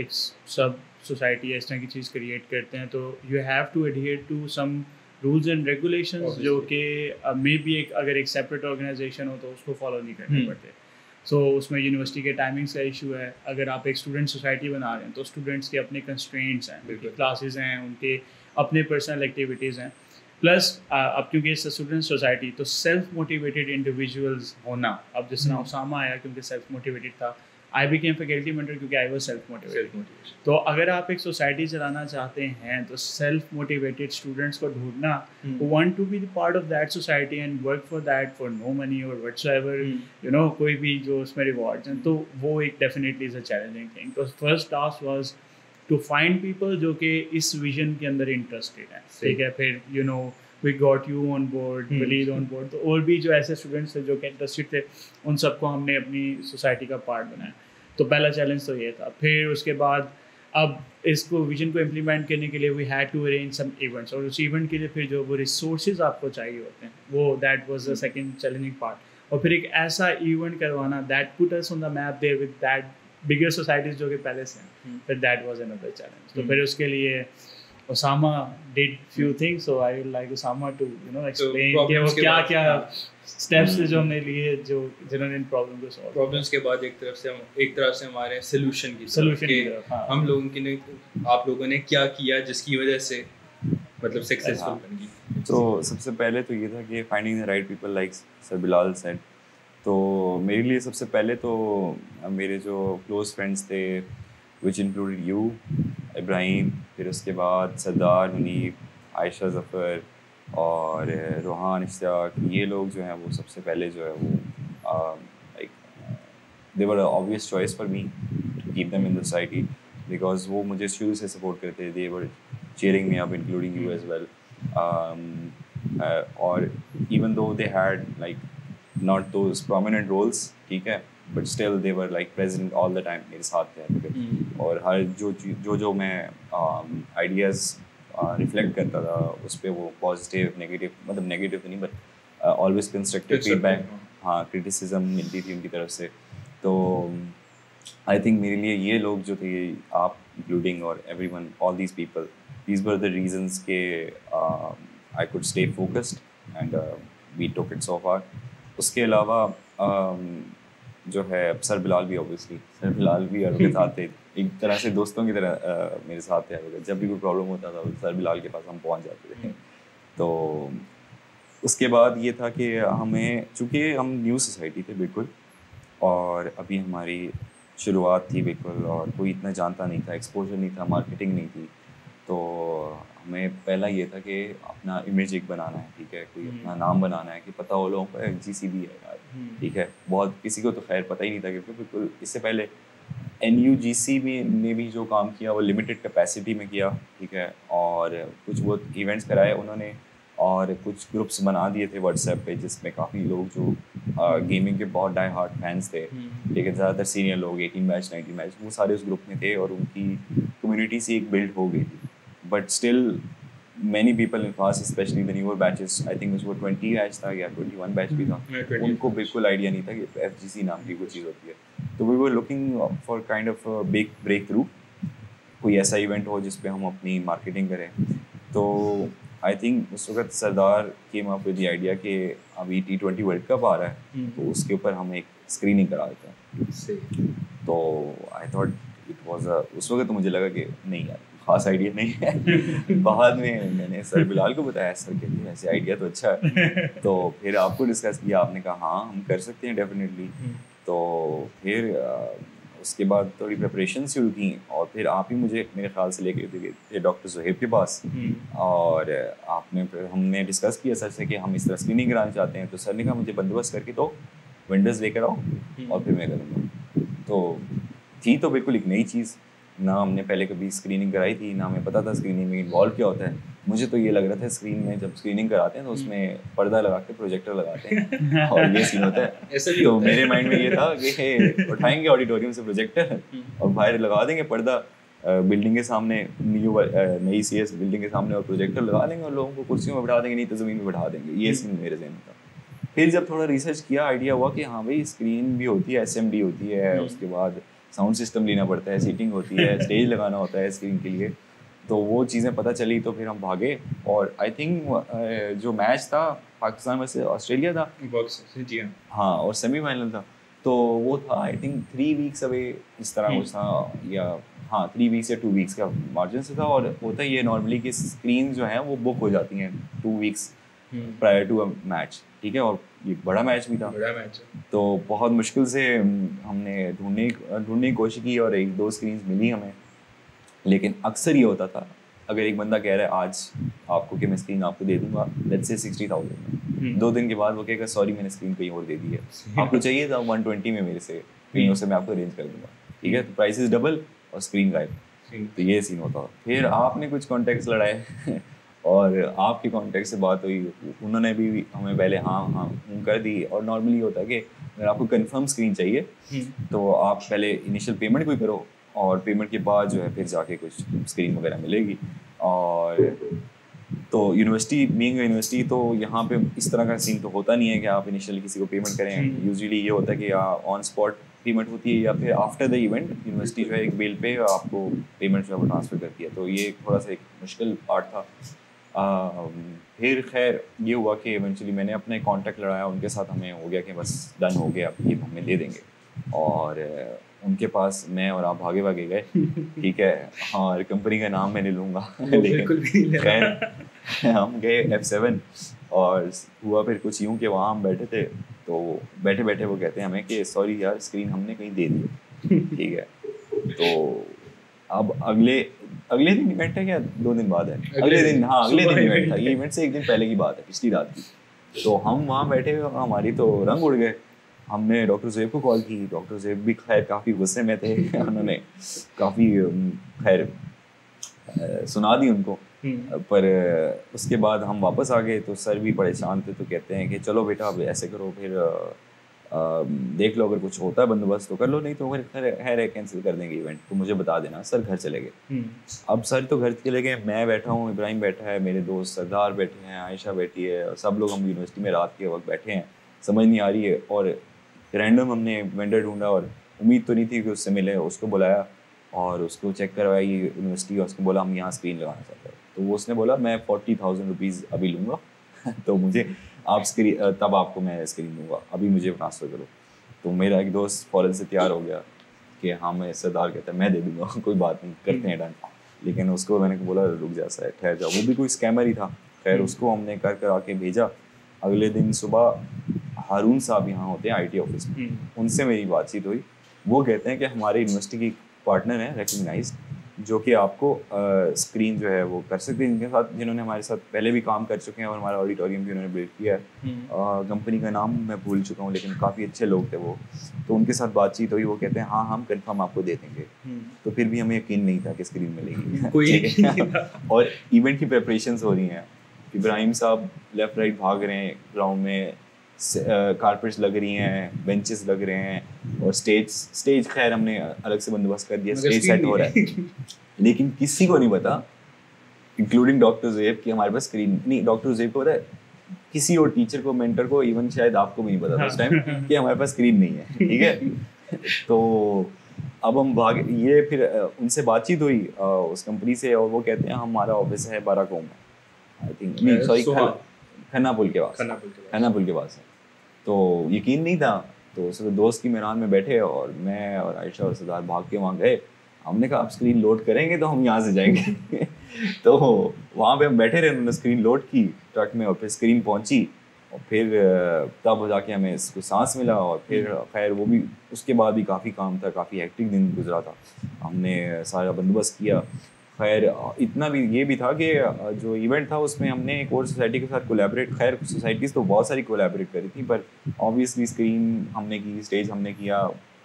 एक सब सोसाइटी या इस तरह की चीज़ क्रिएट करते हैं तो you have to adhere to some rules and regulations जो कि मे बी एक अगर एक सेपरेट ऑर्गेनाइजेशन हो तो उसको फॉलो नहीं करने पड़ते। सो so, उसमें यूनिवर्सिटी के टाइमिंग्स का इशू है। अगर आप एक स्टूडेंट सोसाइटी बना रहे हैं तो स्टूडेंट्स के अपने कंस्ट्रेंट्स हैं, उनकी क्लासेस हैं, उनके अपने पर्सनल एक्टिविटीज़ हैं, प्लस अब क्योंकि इस स्टूडेंट सोसाइटी तो सेल्फ मोटिवेटेड इंडिविजुअल्स होना। अब जिस तरह उसामा आया क्योंकि सेल्फ मोटिवेटेड था, आई बिकेम फैकल्टी मेंटर क्योंकि आई वाज सेल्फ मोटिवेटेड। तो अगर आप एक सोसाइटी चलाना चाहते हैं तो सेल्फ मोटिवेटेड स्टूडेंट्स को ढूंढना, want to be part of that society and work for that for no money और व्हाटएवर यू नो कोई भी जो उसमें रिवॉर्ड्स हैं, तो वो एक definitely is a challenging thing. तो first task was to find people जो कि इस विजन के अंदर इंटरेस्टेड हैं। ठीक है, फिर you know we got you on board, Waleed on board, तो और भी जो ऐसे स्टूडेंट्स थे जो कि इंटरेस्टेड थे उन सबको हमने अपनी सोसाइटी का पार्ट बनाया। तो पहला चैलेंज तो ये था। फिर उसके बाद अब इसको विजन को इम्प्लीमेंट करने के लिए we had to arrange some events और उस इवेंट के लिए फिर जो वो रिसोर्सेज आपको चाहिए होते हैं वो that was the second challenging part. और फिर एक ऐसा इवेंट करवाना that put us on the map there with that bigger societies जो कि पहले से हैं, फिर दैट वाज अनदर चैलेंज। तो फिर उसके लिए Usama did few things, so I would like Usama to you know explain कि वो क्या क्या स्टेप्स जो हमने लिए जो जिन्होंने इन प्रॉब्लम को सॉल्व। प्रॉब्लम्स के बाद एक तरफ से हम एक तरफ से हमारे सॉल्यूशन की सॉल्यूशन की तरफ हाँ। हम लोगों की ने आप लोगों ने क्या किया जिसकी वजह से मतलब सक्सेसफुल बन गई? तो सबसे पहले तो ये था कि finding the right people like sir Bilal said. तो मेरे लिए सबसे पहले तो मेरे जो क्लोज फ्रेंड्स थे विच इंक्लूडेड यू, इब्राहिम, फिर उसके बाद सरदार, मुनीब, आयशा, ज़फ़र और रोहान, इश्तियाक, ये लोग जो हैं वो सबसे पहले जो है वो like they were obvious choice for me to keep them in the society because वो मुझे शुरू से सपोर्ट करते थे, they were cheering me up including you as well और even though they had like not those prominent roles, ठीक है, but still they were like present all the time, मेरे साथ थे और हर जो जो जो मैं आइडियाज़ रिफ्लेक्ट करता था उस पर वो पॉजिटिव नेगेटिव मतलब नेगेटिव नहीं बट ऑलवेज कंस्ट्रक्टिव फीडबैक, हाँ, क्रिटिसिज्म मिलती थी उनकी तरफ से। तो आई थिंक मेरे लिए ये लोग जो थे, आप इंक्लूडिंग और everyone, all these people, these were the reasons के I could stay focused and we took it so far. उसके अलावा जो है सर बिलाल भी ऑब्वियसली सर बिलाल भी मेरे साथ थे, एक तरह से दोस्तों की तरह आ, मेरे साथ थे। जब भी कोई प्रॉब्लम होता था सर बिलाल के पास हम पहुंच जाते थे। तो उसके बाद ये था कि हमें चूँकि हम न्यू सोसाइटी थे बिल्कुल और अभी हमारी शुरुआत थी बिल्कुल और कोई इतना जानता नहीं था, एक्सपोजर नहीं था, मार्केटिंग नहीं थी, तो हमें पहला ये था कि अपना इमेज एक बनाना है, ठीक है, कोई अपना नाम बनाना है कि पता हो लोगों को जी सी बी है यार, ठीक है, बहुत किसी को तो खैर पता ही नहीं था क्योंकि बिल्कुल इससे पहले एन यू जी सी ने भी जो काम किया वो लिमिटेड कैपेसिटी में किया, ठीक है, और कुछ वो इवेंट्स कराए उन्होंने और कुछ ग्रुप्स बना दिए थे व्हाट्सएप पे जिसमें काफ़ी लोग जो आ, गेमिंग के बहुत डाई हार्ड फैंस थे, लेकिन ज़्यादातर सीनियर लोग अठारह बैच उन्नीस बैच वो सारे उस ग्रुप में थे और उनकी कम्युनिटी से एक बिल्ड हो गई थी। But still many people in खास specially the newer batches, I think उसको बीस बैच था या इक्कीस बैच भी था, उनको बिल्कुल आइडिया नहीं था कि एफ जी सी नाम की कोई चीज़ होती है। तो we were looking for kind of big breakthrough, कोई ऐसा इवेंट हो जिस पर हम अपनी मार्केटिंग करें। तो आई थिंक उस वक्त Sardar came up with the idea कि अभी टी ट्वेंटी वर्ल्ड कप आ रहा है तो उसके ऊपर हम एक स्क्रीनिंग करा देते हैं। तो I thought it was a, उस वक्त तो मुझे लगा कि नहीं यार खास आइडिया नहीं है। बाद में मैंने सर बिलाल को बताया, सर कहते ऐसे आइडिया तो अच्छा है। तो फिर आपको डिस्कस किया, आपने कहा हाँ हम कर सकते हैं डेफिनेटली। तो फिर उसके बाद थोड़ी प्रिपरेशन शुरू की और फिर आप ही मुझे मेरे ख्याल से लेके गए थे डॉक्टर जोहैब के पास और आपने फिर हमने डिस्कस किया सर से कि हम इस तरह स्क्रीनिंग कराना चाहते हैं। तो सर ने कहा मुझे बंदोबस्त करके तो विंडोज़ लेकर आओ और फिर मैं करूँगा। तो थी तो बिल्कुल एक नई चीज़, ना हमने पहले कभी स्क्रीनिंग कराई थी, ना हमें पता था स्क्रीनिंग में इन्वॉल्व क्या होता है। मुझे तो ये लग रहा था स्क्रीन में जब स्क्रीनिंग कराते हैं तो उसमें पर्दा लगा के प्रोजेक्टर लगाते हैं और ये सीन होता है ऐसे भी। तो मेरे माइंड में ये था कि उठाएंगे ऑडिटोरियम से प्रोजेक्टर और बाहर लगा देंगे पर्दा बिल्डिंग के सामने, न्यू नई सी एस बिल्डिंग के सामने, और प्रोजेक्टर लगा देंगे और लोगों को कुर्सियों में बैठा देंगे, नहीं तो ज़मीन में बैठा देंगे। ये सीन मेरे जहन में था। फिर जब थोड़ा रिसर्च किया आइडिया हुआ कि हाँ भाई स्क्रीन भी होती है, एस एम डी होती है, उसके बाद साउंड सिस्टम लेना पड़ता है, सीटिंग होती है, स्टेज लगाना होता है स्क्रीन के लिए। तो वो चीज़ें पता चली तो फिर हम भागे और आई थिंक जो मैच था पाकिस्तान वैसे ऑस्ट्रेलिया था बॉक्स, जी हाँ, और सेमीफाइनल था तो वो था I think three weeks away इस तरह कुछ था, या हाँ थ्री वीक्स या टू वीक्स का मार्जिन से था। और होता है ये नॉर्मली कि स्क्रीन जो है वो बुक हो जाती हैं two weeks prior to a match, ठीक है, और ये बड़ा मैच भी था, बड़ा मैच तो बहुत मुश्किल से हमने ढूंढने ढूंढने की कोशिश की और एक दो स्क्रीन मिली हमें। लेकिन अक्सर ये होता था अगर एक बंदा कह रहा है आज आपको कि मैं स्क्रीन आपको दे दूंगा लेट्स से सिक्सटी थाउजेंड में, दो दिन के बाद वो कहेगा सॉरी मैंने स्क्रीन कहीं और दे दी है, आपको चाहिए था वन ट्वेंटी में मेरे से, कहीं और से मैं आपको अरेंज कर दूंगा, ठीक है, तो प्राइसेस डबल और स्क्रीन गायब। तो ये सीन होता। फिर आपने कुछ कॉन्टैक्ट्स लड़ाए और आपके कॉन्टैक्ट से बात हुई, उन्होंने भी हमें पहले हाँ हाँ कर दी। और नॉर्मली होता है कि अगर आपको कन्फर्म स्क्रीन चाहिए तो आप पहले इनिशियल पेमेंट कोई करो और पेमेंट के बाद जो है फिर जाके कुछ स्क्रीन वगैरह मिलेगी। और तो यूनिवर्सिटी बीइंग यूनिवर्सिटी तो यहाँ पे इस तरह का सीन तो होता नहीं है कि आप इनिशियल किसी को पेमेंट करें। यूजुअली ये होता है कि ऑन स्पॉट पेमेंट होती है या फिर आफ्टर द इवेंट यूनिवर्सिटी जो है एक बिल पे आपको पेमेंट जो है वो ट्रांसफ़र करती है। तो ये थोड़ा सा एक मुश्किल पार्ट था। आ, फिर खैर ये हुआ कि इवेंचुअली मैंने अपने कॉन्टैक्ट लड़ाया उनके साथ, हमें हो गया कि बस डन हो गया ये हमें दे देंगे। और उनके पास मैं और आप भागे भागे गए, ठीक है, और कंपनी का नाम मैं ले लूँगा खैर हम गए एफ सेवन और हुआ फिर कुछ यूँ कि वहाँ हम बैठे थे तो बैठे बैठे वो कहते हैं हमें कि सॉरी यार स्क्रीन हमने कहीं दे दी, ठीक है। तो अब अगले अगले दिन इवेंट है क्या दो दिन बाद है, अगले दिन, हाँ अगले दिन इवेंट था, ये इवेंट से एक दिन पहले की बात है, पिछली रात की। तो हम वहाँ बैठे और हमारी तो रंग उड़ गए। हमने डॉक्टर जोहैब को कॉल की, डॉक्टर जोहैब भी खैर काफ़ी गुस्से में थे उन्होंने काफ़ी खैर सुना दी उनको। पर उसके बाद हम वापस आ गए तो सर भी परेशान थे, तो कहते हैं कि चलो बेटा अब ऐसे करो फिर आ, देख लो अगर कुछ होता है बंदोबस्त तो कर लो, नहीं तो फिर खैर कैंसिल कर देंगे इवेंट, तो मुझे बता देना। सर घर चले गए। अब सर तो घर चले गए, मैं बैठा हूँ, इब्राहिम बैठा है, मेरे दोस्त सरदार बैठे हैं, आयशा बैठी है, और सब लोग हम यूनिवर्सिटी में रात के वक्त बैठे हैं। समझ नहीं आ रही है और रैंडम हमने वेंडर ढूंढा और उम्मीद तो नहीं थी कि उससे मिले। उसको बुलाया और उसको चेक करवाई यूनिवर्सिटी और उसको बोला हम यहाँ स्क्रीन लगाना चाहते हैं। तो वो उसने बोला मैं फोर्टी थाउजेंड रुपीज़ अभी लूँगा तो मुझे आप स्क्रीन तब आपको मैं स्क्रीन दूँगा, अभी मुझे ट्रांसफ़र करो। तो मेरा एक दोस्त फ़ौरन से तैयार हो गया कि हाँ मैं सरदार कहता है मैं दे दूँगा कोई बात नहीं करते हैं डन। लेकिन उसको मैंने बोला रुक जाता है ठहर जाओ, वो भी कोई स्कैमर ही था। खैर उसको हमने कर कर आके भेजा। अगले दिन सुबह हारून साहब यहाँ होते हैं आईटी ऑफिस में, उनसे मेरी बातचीत हुई। वो कहते हैं कि हमारे यूनिवर्सिटी की पार्टनर हैं रिकग्नाइज्ड, जो कि आपको स्क्रीन uh, जो है वो कर सकते हैं, जिनके साथ जिन्होंने हमारे साथ पहले भी काम कर चुके हैं और हमारा ऑडिटोरियम भी उन्होंने बिल्ड किया है। कंपनी uh, का नाम मैं भूल चुका हूँ, लेकिन काफ़ी अच्छे लोग थे वो, तो उनके साथ बातचीत हुई, वो कहते हैं हाँ हम कन्फर्म आपको दे देंगे। तो फिर भी हमें यकीन नहीं था कि स्क्रीन मिलेगी। और इवेंट की प्रेपरेशन हो रही हैं, इब्राहिम साहब लेफ़्ट राइट भाग रहे हैं ग्राउंड में, कारपेट्स uh, लग रही हैं, बेंचेस लग रहे हैं, और स्टेज स्टेज खैर हमने अलग से बंदोबस्त कर दिया, स्टेज सेट हो रहा है। लेकिन किसी को नहीं पता, इंक्लूडिंग डॉक्टर ज़ोहैब, कि हमारे पास स्क्रीन नहीं। डॉक्टर ज़ोहैब को पता है, किसी और टीचर को, मेंटर को, इवन शायद आपको भी नहीं पता था उस टाइम कि हमारे पास स्क्रीन नहीं है, ठीक है। तो अब हम भागे, ये फिर उनसे बातचीत हुई उस कंपनी से, और वो कहते हैं हमारा ऑफिस है बाराकोम में, आई थिंक नहीं सॉरी खन्नापुल के पास खन्नापुल के पास है। तो यकीन नहीं था, तो सुबह दोस्त की मैरान में बैठे और मैं और आयशा और सरदार भाग के वहाँ गए। हमने कहा आप स्क्रीन लोड करेंगे तो हम यहाँ से जाएंगे। तो वहाँ पे हम बैठे रहे, उन्होंने स्क्रीन लोड की ट्रक में, और फिर स्क्रीन पहुँची, और फिर तब जाके हमें इसको सांस मिला। और फिर खैर वो भी उसके बाद भी काफ़ी काम था, काफ़ी हेक्टिक दिन गुजरा था, हमने सारा बंदोबस्त किया। खैर इतना भी ये भी था कि जो इवेंट था उसमें हमने एक और सोसाइटी के साथ कोलैबोरेट, खैर सोसाइटीज़ तो बहुत सारी कोलैबोरेट करी थी, पर ऑब्वियसली स्क्रीन हमने की, स्टेज हमने किया,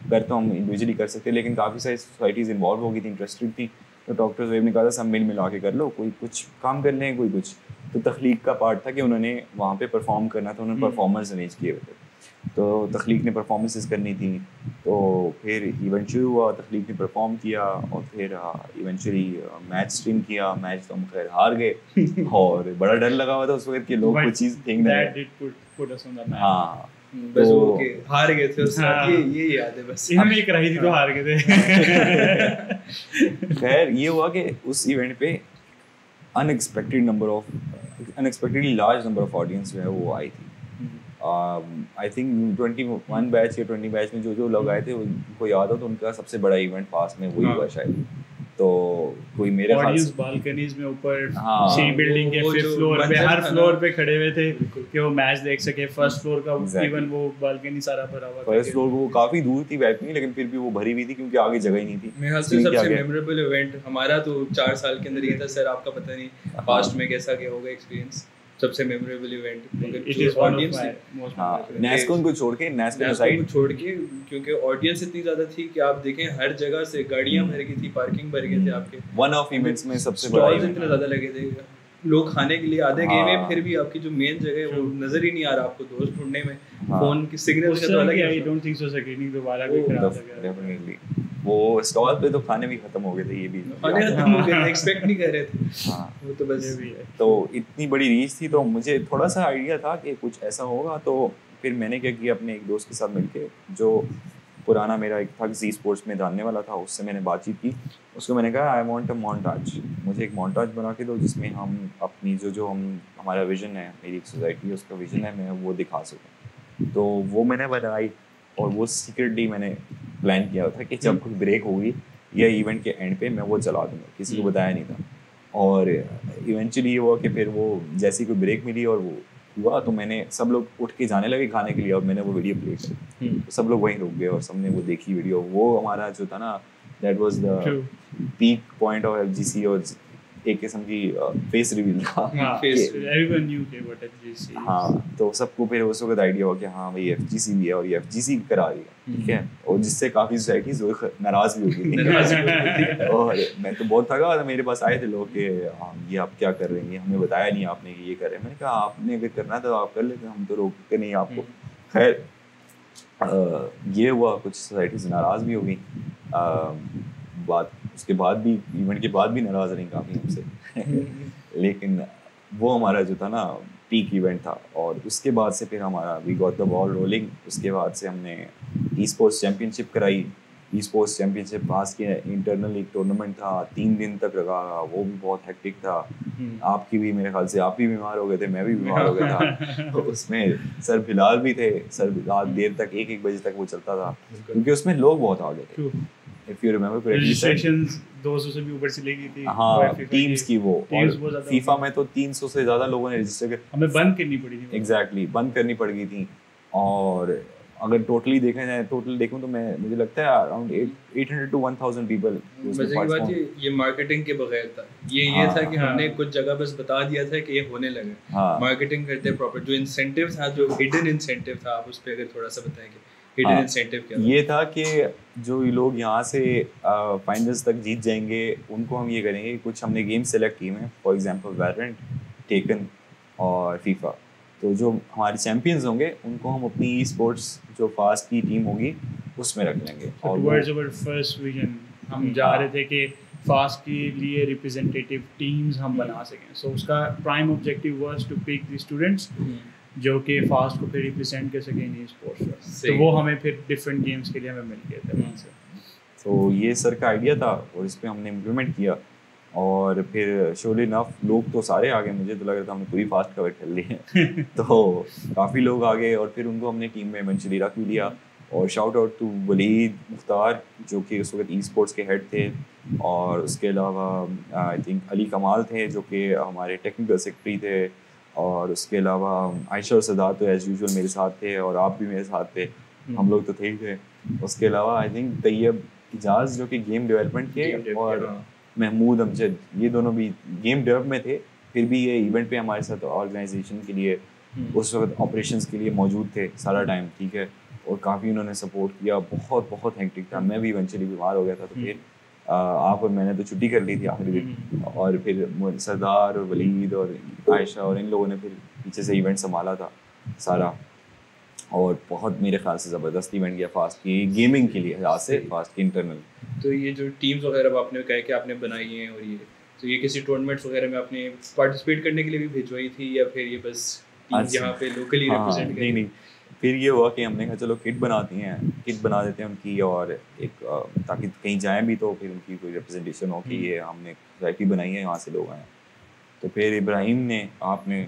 घर तो हम इंडिविजुअली कर सकते, लेकिन काफ़ी सारी सोसाइटीज़ इन्वॉल्व हो गई थी, इंटरेस्टेड थी। तो डॉक्टर ज़ोहैब ने कहा था सब मिल मिला के कर लो, कोई कुछ काम कर लें, कोई कुछ। तो तख्लीक का पार्ट था कि उन्होंने वहाँ पे परफॉर्म करना था, उन्होंने परफॉर्मेंस अरेंज किए हुए थे, तो तख्लीक ने परफॉर्मेंसेस करनी थी। तो फिर इवेंट शुरू हुआ, तख्लीक ने परफॉर्म किया, और फिर इवेंचुअली मैच स्ट्रीम किया। मैच तो हम खैर हार गए, और बड़ा डर लगा हुआ था उस वक्त कि लोग कुछ चीज़ फेंकना। हाँ बस तो, वो के हार गए थे, हाँ, ये ये याद है बस, इन्होंने एक रही थी तो हार गए थे। खैर ये हुआ कि उस इवेंट पे unexpected number of unexpectedly large number of audience जो है वो आई थी। I think twenty one batch या ट्वेंटी बैच में जो जो लोग आए थे उनको याद हो तो उनका सबसे बड़ा इवेंट फास्ट में वही हुआ शायद। तो कोई मेरे ऑडियंस बालकनीज में ऊपर, हाँ, सी बिल्डिंग के फिफ्थ फ्लोर पे, हर फ्लोर पे खड़े हुए थे कि वो मैच देख सके। फर्स्ट फ्लोर का इवन वो बालकनी सारा भरा हुआ था। फर्स्ट फ्लोर वो काफी दूर थी बैठने, लेकिन फिर भी वो भरी हुई थी क्योंकि आगे जगह ही नहीं थी। मेरे ख्याल से सबसे मेमोरेबल इवेंट हमारा तो चार साल के अंदर ये था। सर आपका पता नहीं फास्ट में कैसा क्या होगा एक्सपीरियंस, सबसे memorable event it is audience ने नैस्कॉन को छोड़ के नैस्कॉन साइड को छोड़ के, क्योंकि ऑडियंस इतनी ज्यादा थी कि आप देखें हर जगह से गाड़ियां भर गई थी, पार्किंग भर गए थे आपके। वन ऑफ इवेंट्स में सबसे बड़ा इवेंट इतना ज्यादा लगे थे, लोग खाने के लिए आधे गए में, फिर भी आपकी जो मेन जगह है वो नजर ही नहीं आ रहा आपको दोस्त ढूंढने में। फोन की सिग्नल का वाला आई डोंट थिंक सो सेकंडिंग दोबारा कोई खराब लगा डेफिनेटली। वो स्टॉल पे तो खाने भी खत्म हो गए थे, ये भी खाने खत्म हो गए, एक्सपेक्ट नहीं कर रहे थे। हाँ वो तो बस भी है। तो इतनी बड़ी रीच थी, तो मुझे थोड़ा सा आइडिया था कि कुछ ऐसा होगा। तो फिर मैंने क्या किया, अपने एक दोस्त के साथ मिलके, जो पुराना मेरा एक थग्स स्पोर्ट्स में जानने वाला था, उससे मैंने बातचीत की। उसको मैंने कहा आई वांट अ मॉन्टाज, मुझे एक मॉन्टाज बना के दो जिसमें हम अपनी जो जो हम हमारा विजन है, मेरी एक सोसाइटी है उसका विजन है, मैं वो दिखा सकूँ। तो वो मैंने बनाई, और वो सीक्रेटली मैंने प्लान किया था कि जब कुछ ब्रेक होगी या इवेंट के एंड पे मैं वो चला दूंगा, किसी को बताया नहीं था। और इवेंचुअली ये हुआ कि फिर वो जैसी कोई ब्रेक मिली और वो हुआ, तो मैंने सब लोग उठ के जाने लगे खाने के लिए, और मैंने वो वीडियो प्ले की, तो सब लोग वहीं रुक गए और सबने वो देखी वीडियो। वो हमारा जो था ना, that was the peak point of FGC, और एक किस्म की फेस रिवील था। Everyone knew what FGC. हाँ तो सबको फिर उस वक्त आइडिया हुआ कि हाँ भाई एफजीसी भी है और ये एफजीसी करा रही है, ठीक है। और जिससे काफ़ी सोसाइटीज नाराज भी हो गई थी, और मैं तो बहुत थका था। मेरे पास आए थे लोग कि ये आप क्या कर रहे हैं, हमें बताया नहीं आपने कि ये कर रहे हैं। मैंने कहा आपने अगर करना तो आप कर लेते, हम तो रोकते नहीं आपको। खैर ये हुआ, कुछ सोसाइटीज नाराज़ भी हो गई, बात उसके बाद भी इवेंट के बाद भी नाराज़ रही काफ़ी हमसे। लेकिन वो हमारा जो था ना पीक इवेंट था, और उसके बाद से फिर हमारा we got the ball rolling. उसके बाद से हमने ई स्पोर्ट्स चैम्पियनशिप कराई। ई स्पोर्ट्स चैम्पियनशिप पास के इंटरनल एक टूर्नामेंट था, तीन दिन तक लगा, वो भी बहुत हेक्टिक था। आपकी भी मेरे ख्याल से आप भी बीमार हो गए थे, मैं भी बीमार हो गया था। तो उसमें सर बिलाल भी थे, सर बिलाल देर तक एक एक बजे तक वो चलता था, क्योंकि उसमें लोग बहुत आ गए थे। If you remember correctly, restrictions दो सौ से भी ऊपर से लेगी थी। हाँ, टीम्स की वो फीफा में तो तीन सौ से ज़्यादा लोगों ने रजिस्टर कर, हमें बंद करनी पड़ी थी। एग्जैक्टली exactly, बंद करनी पड़ गई थी। और अगर टोटली देखा जाए, टोटल देखूं तो मैं मुझे लगता है around eight hundred to one thousand people. मजे की बात ये ये मार्केटिंग के बगैर था, ये ये था कि हमने कुछ जगह बस बता दिया था कि ये होने लगा, मार्केटिंग करते प्रॉपर। जो इंसेंटिव था, जो हिडन इंसेंटिव था, आप उस पे अगर थोड़ा सा बताएं कि हिडन इंसेंटिव क्या था। ये था कि जो लोग यहाँ से फाइनल्स तक जीत जाएंगे उनको हम ये करेंगे, कुछ हमने गेम सेलेक्ट किए हैं, फॉर एग्जाम्पल वैलोरेंट, टेकन और फीफा। तो जो हमारे चैंपियंस होंगे उनको हम अपनी ई स्पोर्ट्स जो फास्ट की टीम होगी उसमें रख लेंगे। और फर्स्ट विजन हम जा रहे थे कि फास्ट के लिए रिप्रेजेंटेटिव टीम्स हम बना सकें। सो so, उसका prime objective was to pick the students जो कि फास्ट को फिर रिप्रेजेंट कर सकें ई स्पोर्ट्स। तो वो हमें फिर डिफरेंट गेम्स के लिए हमें मिल गए थे वहाँ से। तो ये सर का आइडिया था और इस पर हमने इम्प्लीमेंट किया और फिर शोले नफ लोग तो सारे आ गए। मुझे तो लग रहा था हमने पूरी फास्ट कवर कर ली है तो काफ़ी लोग आ गए और फिर उनको हमने टीम में इवेंचुअली रख भी लिया। और shout out to Waleed Mukhtar जो कि उस वक्त ई स्पोर्ट्स के हेड थे, और उसके अलावा आई थिंक अली कमाल थे जो कि हमारे टेक्निकल सेक्रेटरी थे, और उसके अलावा आयशा और सदात तो एज़ यूजुअल मेरे साथ थे और आप भी मेरे साथ थे, हम लोग तो थे ही थे। उसके अलावा आई थिंक तैयब इजाज़ जो कि गेम डेवलपमेंट के, और महमूद अमजद, ये दोनों भी गेम डेवलप में थे, फिर भी ये इवेंट पे हमारे साथ ऑर्गेनाइजेशन के लिए उस वक्त ऑपरेशंस के लिए मौजूद थे सारा टाइम, ठीक है। और काफ़ी उन्होंने सपोर्ट किया, बहुत बहुत हैक्टिक था। मैं भी इवेंचुअली बीमार हो गया था, तो फिर आप और मैंने तो छुट्टी कर ली थी आखिरी दिन, और फिर सरदार और वलीद और आयशा और इन लोगों ने फिर पीछे से इवेंट संभाला था सारा। और बहुत मेरे ख्याल से ज़बरदस्त इवेंट गया फास्ट की गेमिंग के लिए आज से फास्ट की इंटरनल। तो ये जो टीम्स वगैरह आपने कहे कि आपने बनाई हैं, और ये तो ये किसी टूर्नामेंट्स वगैरह में आपने पार्टिसिपेट करने के लिए भी भेजवाई थी, या फिर ये बस टीम्स यहाँ पे लोकली रिप्रेजेंट करें? नहीं नहीं, फिर ये हुआ कि हमने कहा चलो किट बनाती हैं, किट बना देते हैं उनकी, और एक ताकि कहीं जाएँ भी तो फिर उनकी कोई रिप्रेजेंटेशन हो कि ये हमने सोसाइटी बनाई है, यहाँ से लोग आए। तो फिर इब्राहिम ने आपने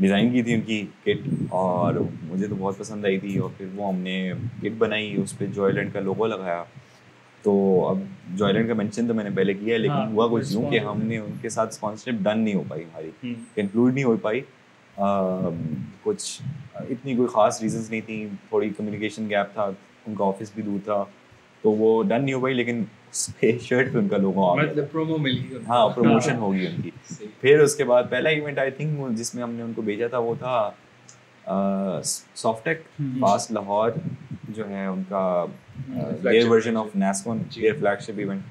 डिज़ाइन की थी उनकी किट, और मुझे तो बहुत पसंद आई थी। और फिर वो हमने किट बनाई, उस पर जॉयलैंड का लोगो लगाया। तो अब जॉयलैंड का मेंशन तो मैंने पहले किया है, लेकिन हाँ, हुआ कुछ यूँ कि हमने उनके साथ स्पॉन्सरशिप डन नहीं हो पाई, हमारी कंक्लूड नहीं हो पाई। आ, कुछ इतनी कोई ख़ास रीजंस नहीं थी, थोड़ी कम्युनिकेशन गैप था, उनका ऑफिस भी दूर था, तो वो डन नहीं हो पाई। लेकिन शर्ट पे उनका लोगो आ गया, प्रोमो मिली, हाँ प्रमोशन होगी उनकी। फिर उसके बाद पहला इवेंट आई थिंक जिसमें हमने उनको भेजा था वो था सॉफ्टेक फास्ट लाहौर, जो है उनका their version of NASSCOM, their flagship event,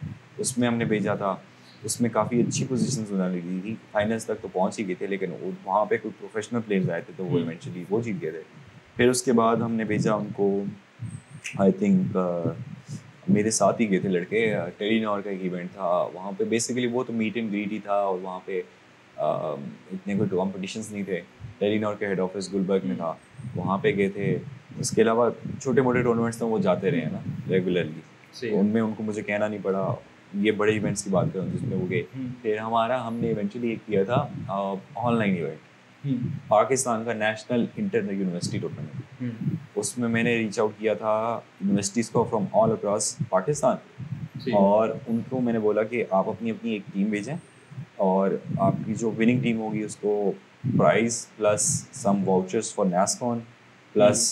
उसमें हमने भेजा था। उसमें काफ़ी अच्छी पोजीशंस उन्होंने ली थी, फाइनल्स तक तो पहुंच ही गए थे, लेकिन वहाँ पे कोई प्रोफेशनल प्लेयर्स आए थे तो वो इवेंचुअली वो जीत गए थे। फिर उसके बाद हमने भेजा उनको, आई थिंक मेरे साथ ही गए थे लड़के, टेलीनॉर का एक इवेंट था, वहाँ पे बेसिकली वो तो मीट एंड ग्रीट ही था, और वहाँ पे आ, इतने कोई कॉम्पिटिशन्स नहीं थे। टेलीनॉर के हेड ऑफिस गुलबर्ग में था, वहाँ पे गए थे। उसके अलावा छोटे मोटे टूर्नामेंट्स तो वो जाते रहे हैं ना रेगुलरली, तो उनमें उनको मुझे कहना नहीं पड़ा। ये बड़े इवेंट्स की बात कर रहा हूँ जिसमें वो गए। फिर हमारा हमने इवेंचुअली एक किया था ऑनलाइन इवेंट, पाकिस्तान का नेशनल इंटर यूनिवर्सिटी टूर्नामेंट। उसमें मैंने रीच आउट किया था यूनिवर्सिटीज़ को फ्रॉम ऑल अक्रॉस पाकिस्तान, और उनको मैंने बोला कि आप अपनी अपनी एक टीम भेजें, और आपकी जो विनिंग टीम होगी उसको prize plus some vouchers for NASSCOM plus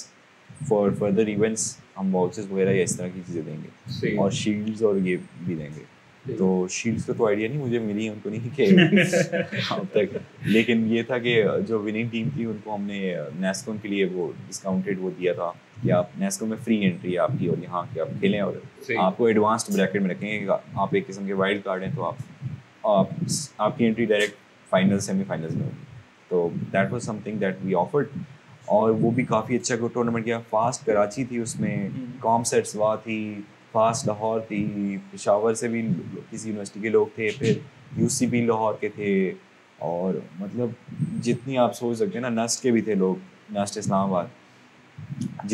for further events, हम वाउचर्स वगैरह या इस तरह की चीज़ें देंगे, और शील्ड्स और ये भी देंगे। तो शील्ड्स का तो आइडिया नहीं मुझे मिली है, उनको नहीं किया अब तक, लेकिन ये था कि जो विनिंग टीम थी उनको हमने नैस्कॉन के लिए वो डिस्काउंटेड वो दिया था कि आप नैस्कॉन में फ्री एंट्री है आपकी, और यहाँ के आप खेलें, और आपको एडवांस्ड ब्रैकेट में रखेंगे, आप एक किस्म के वाइल्ड कार्ड हैं, तो आप, आप आपकी एंट्री डायरेक्ट फाइनल सेमीफाइनल्स में होगी। तो that was something that we offered, और वो भी काफ़ी अच्छा टूर्नामेंट गया। फास्ट कराची थी उसमें, कॉम सेट्स वाह थी, फास्ट लाहौर थी, पेशावर से भी किसी यूनिवर्सिटी के लोग थे, फिर यूसीपी लाहौर के थे, और मतलब जितनी आप सोच सकते हैं ना, नस्ट के भी थे लोग, नस्ट इस्लामाबाद,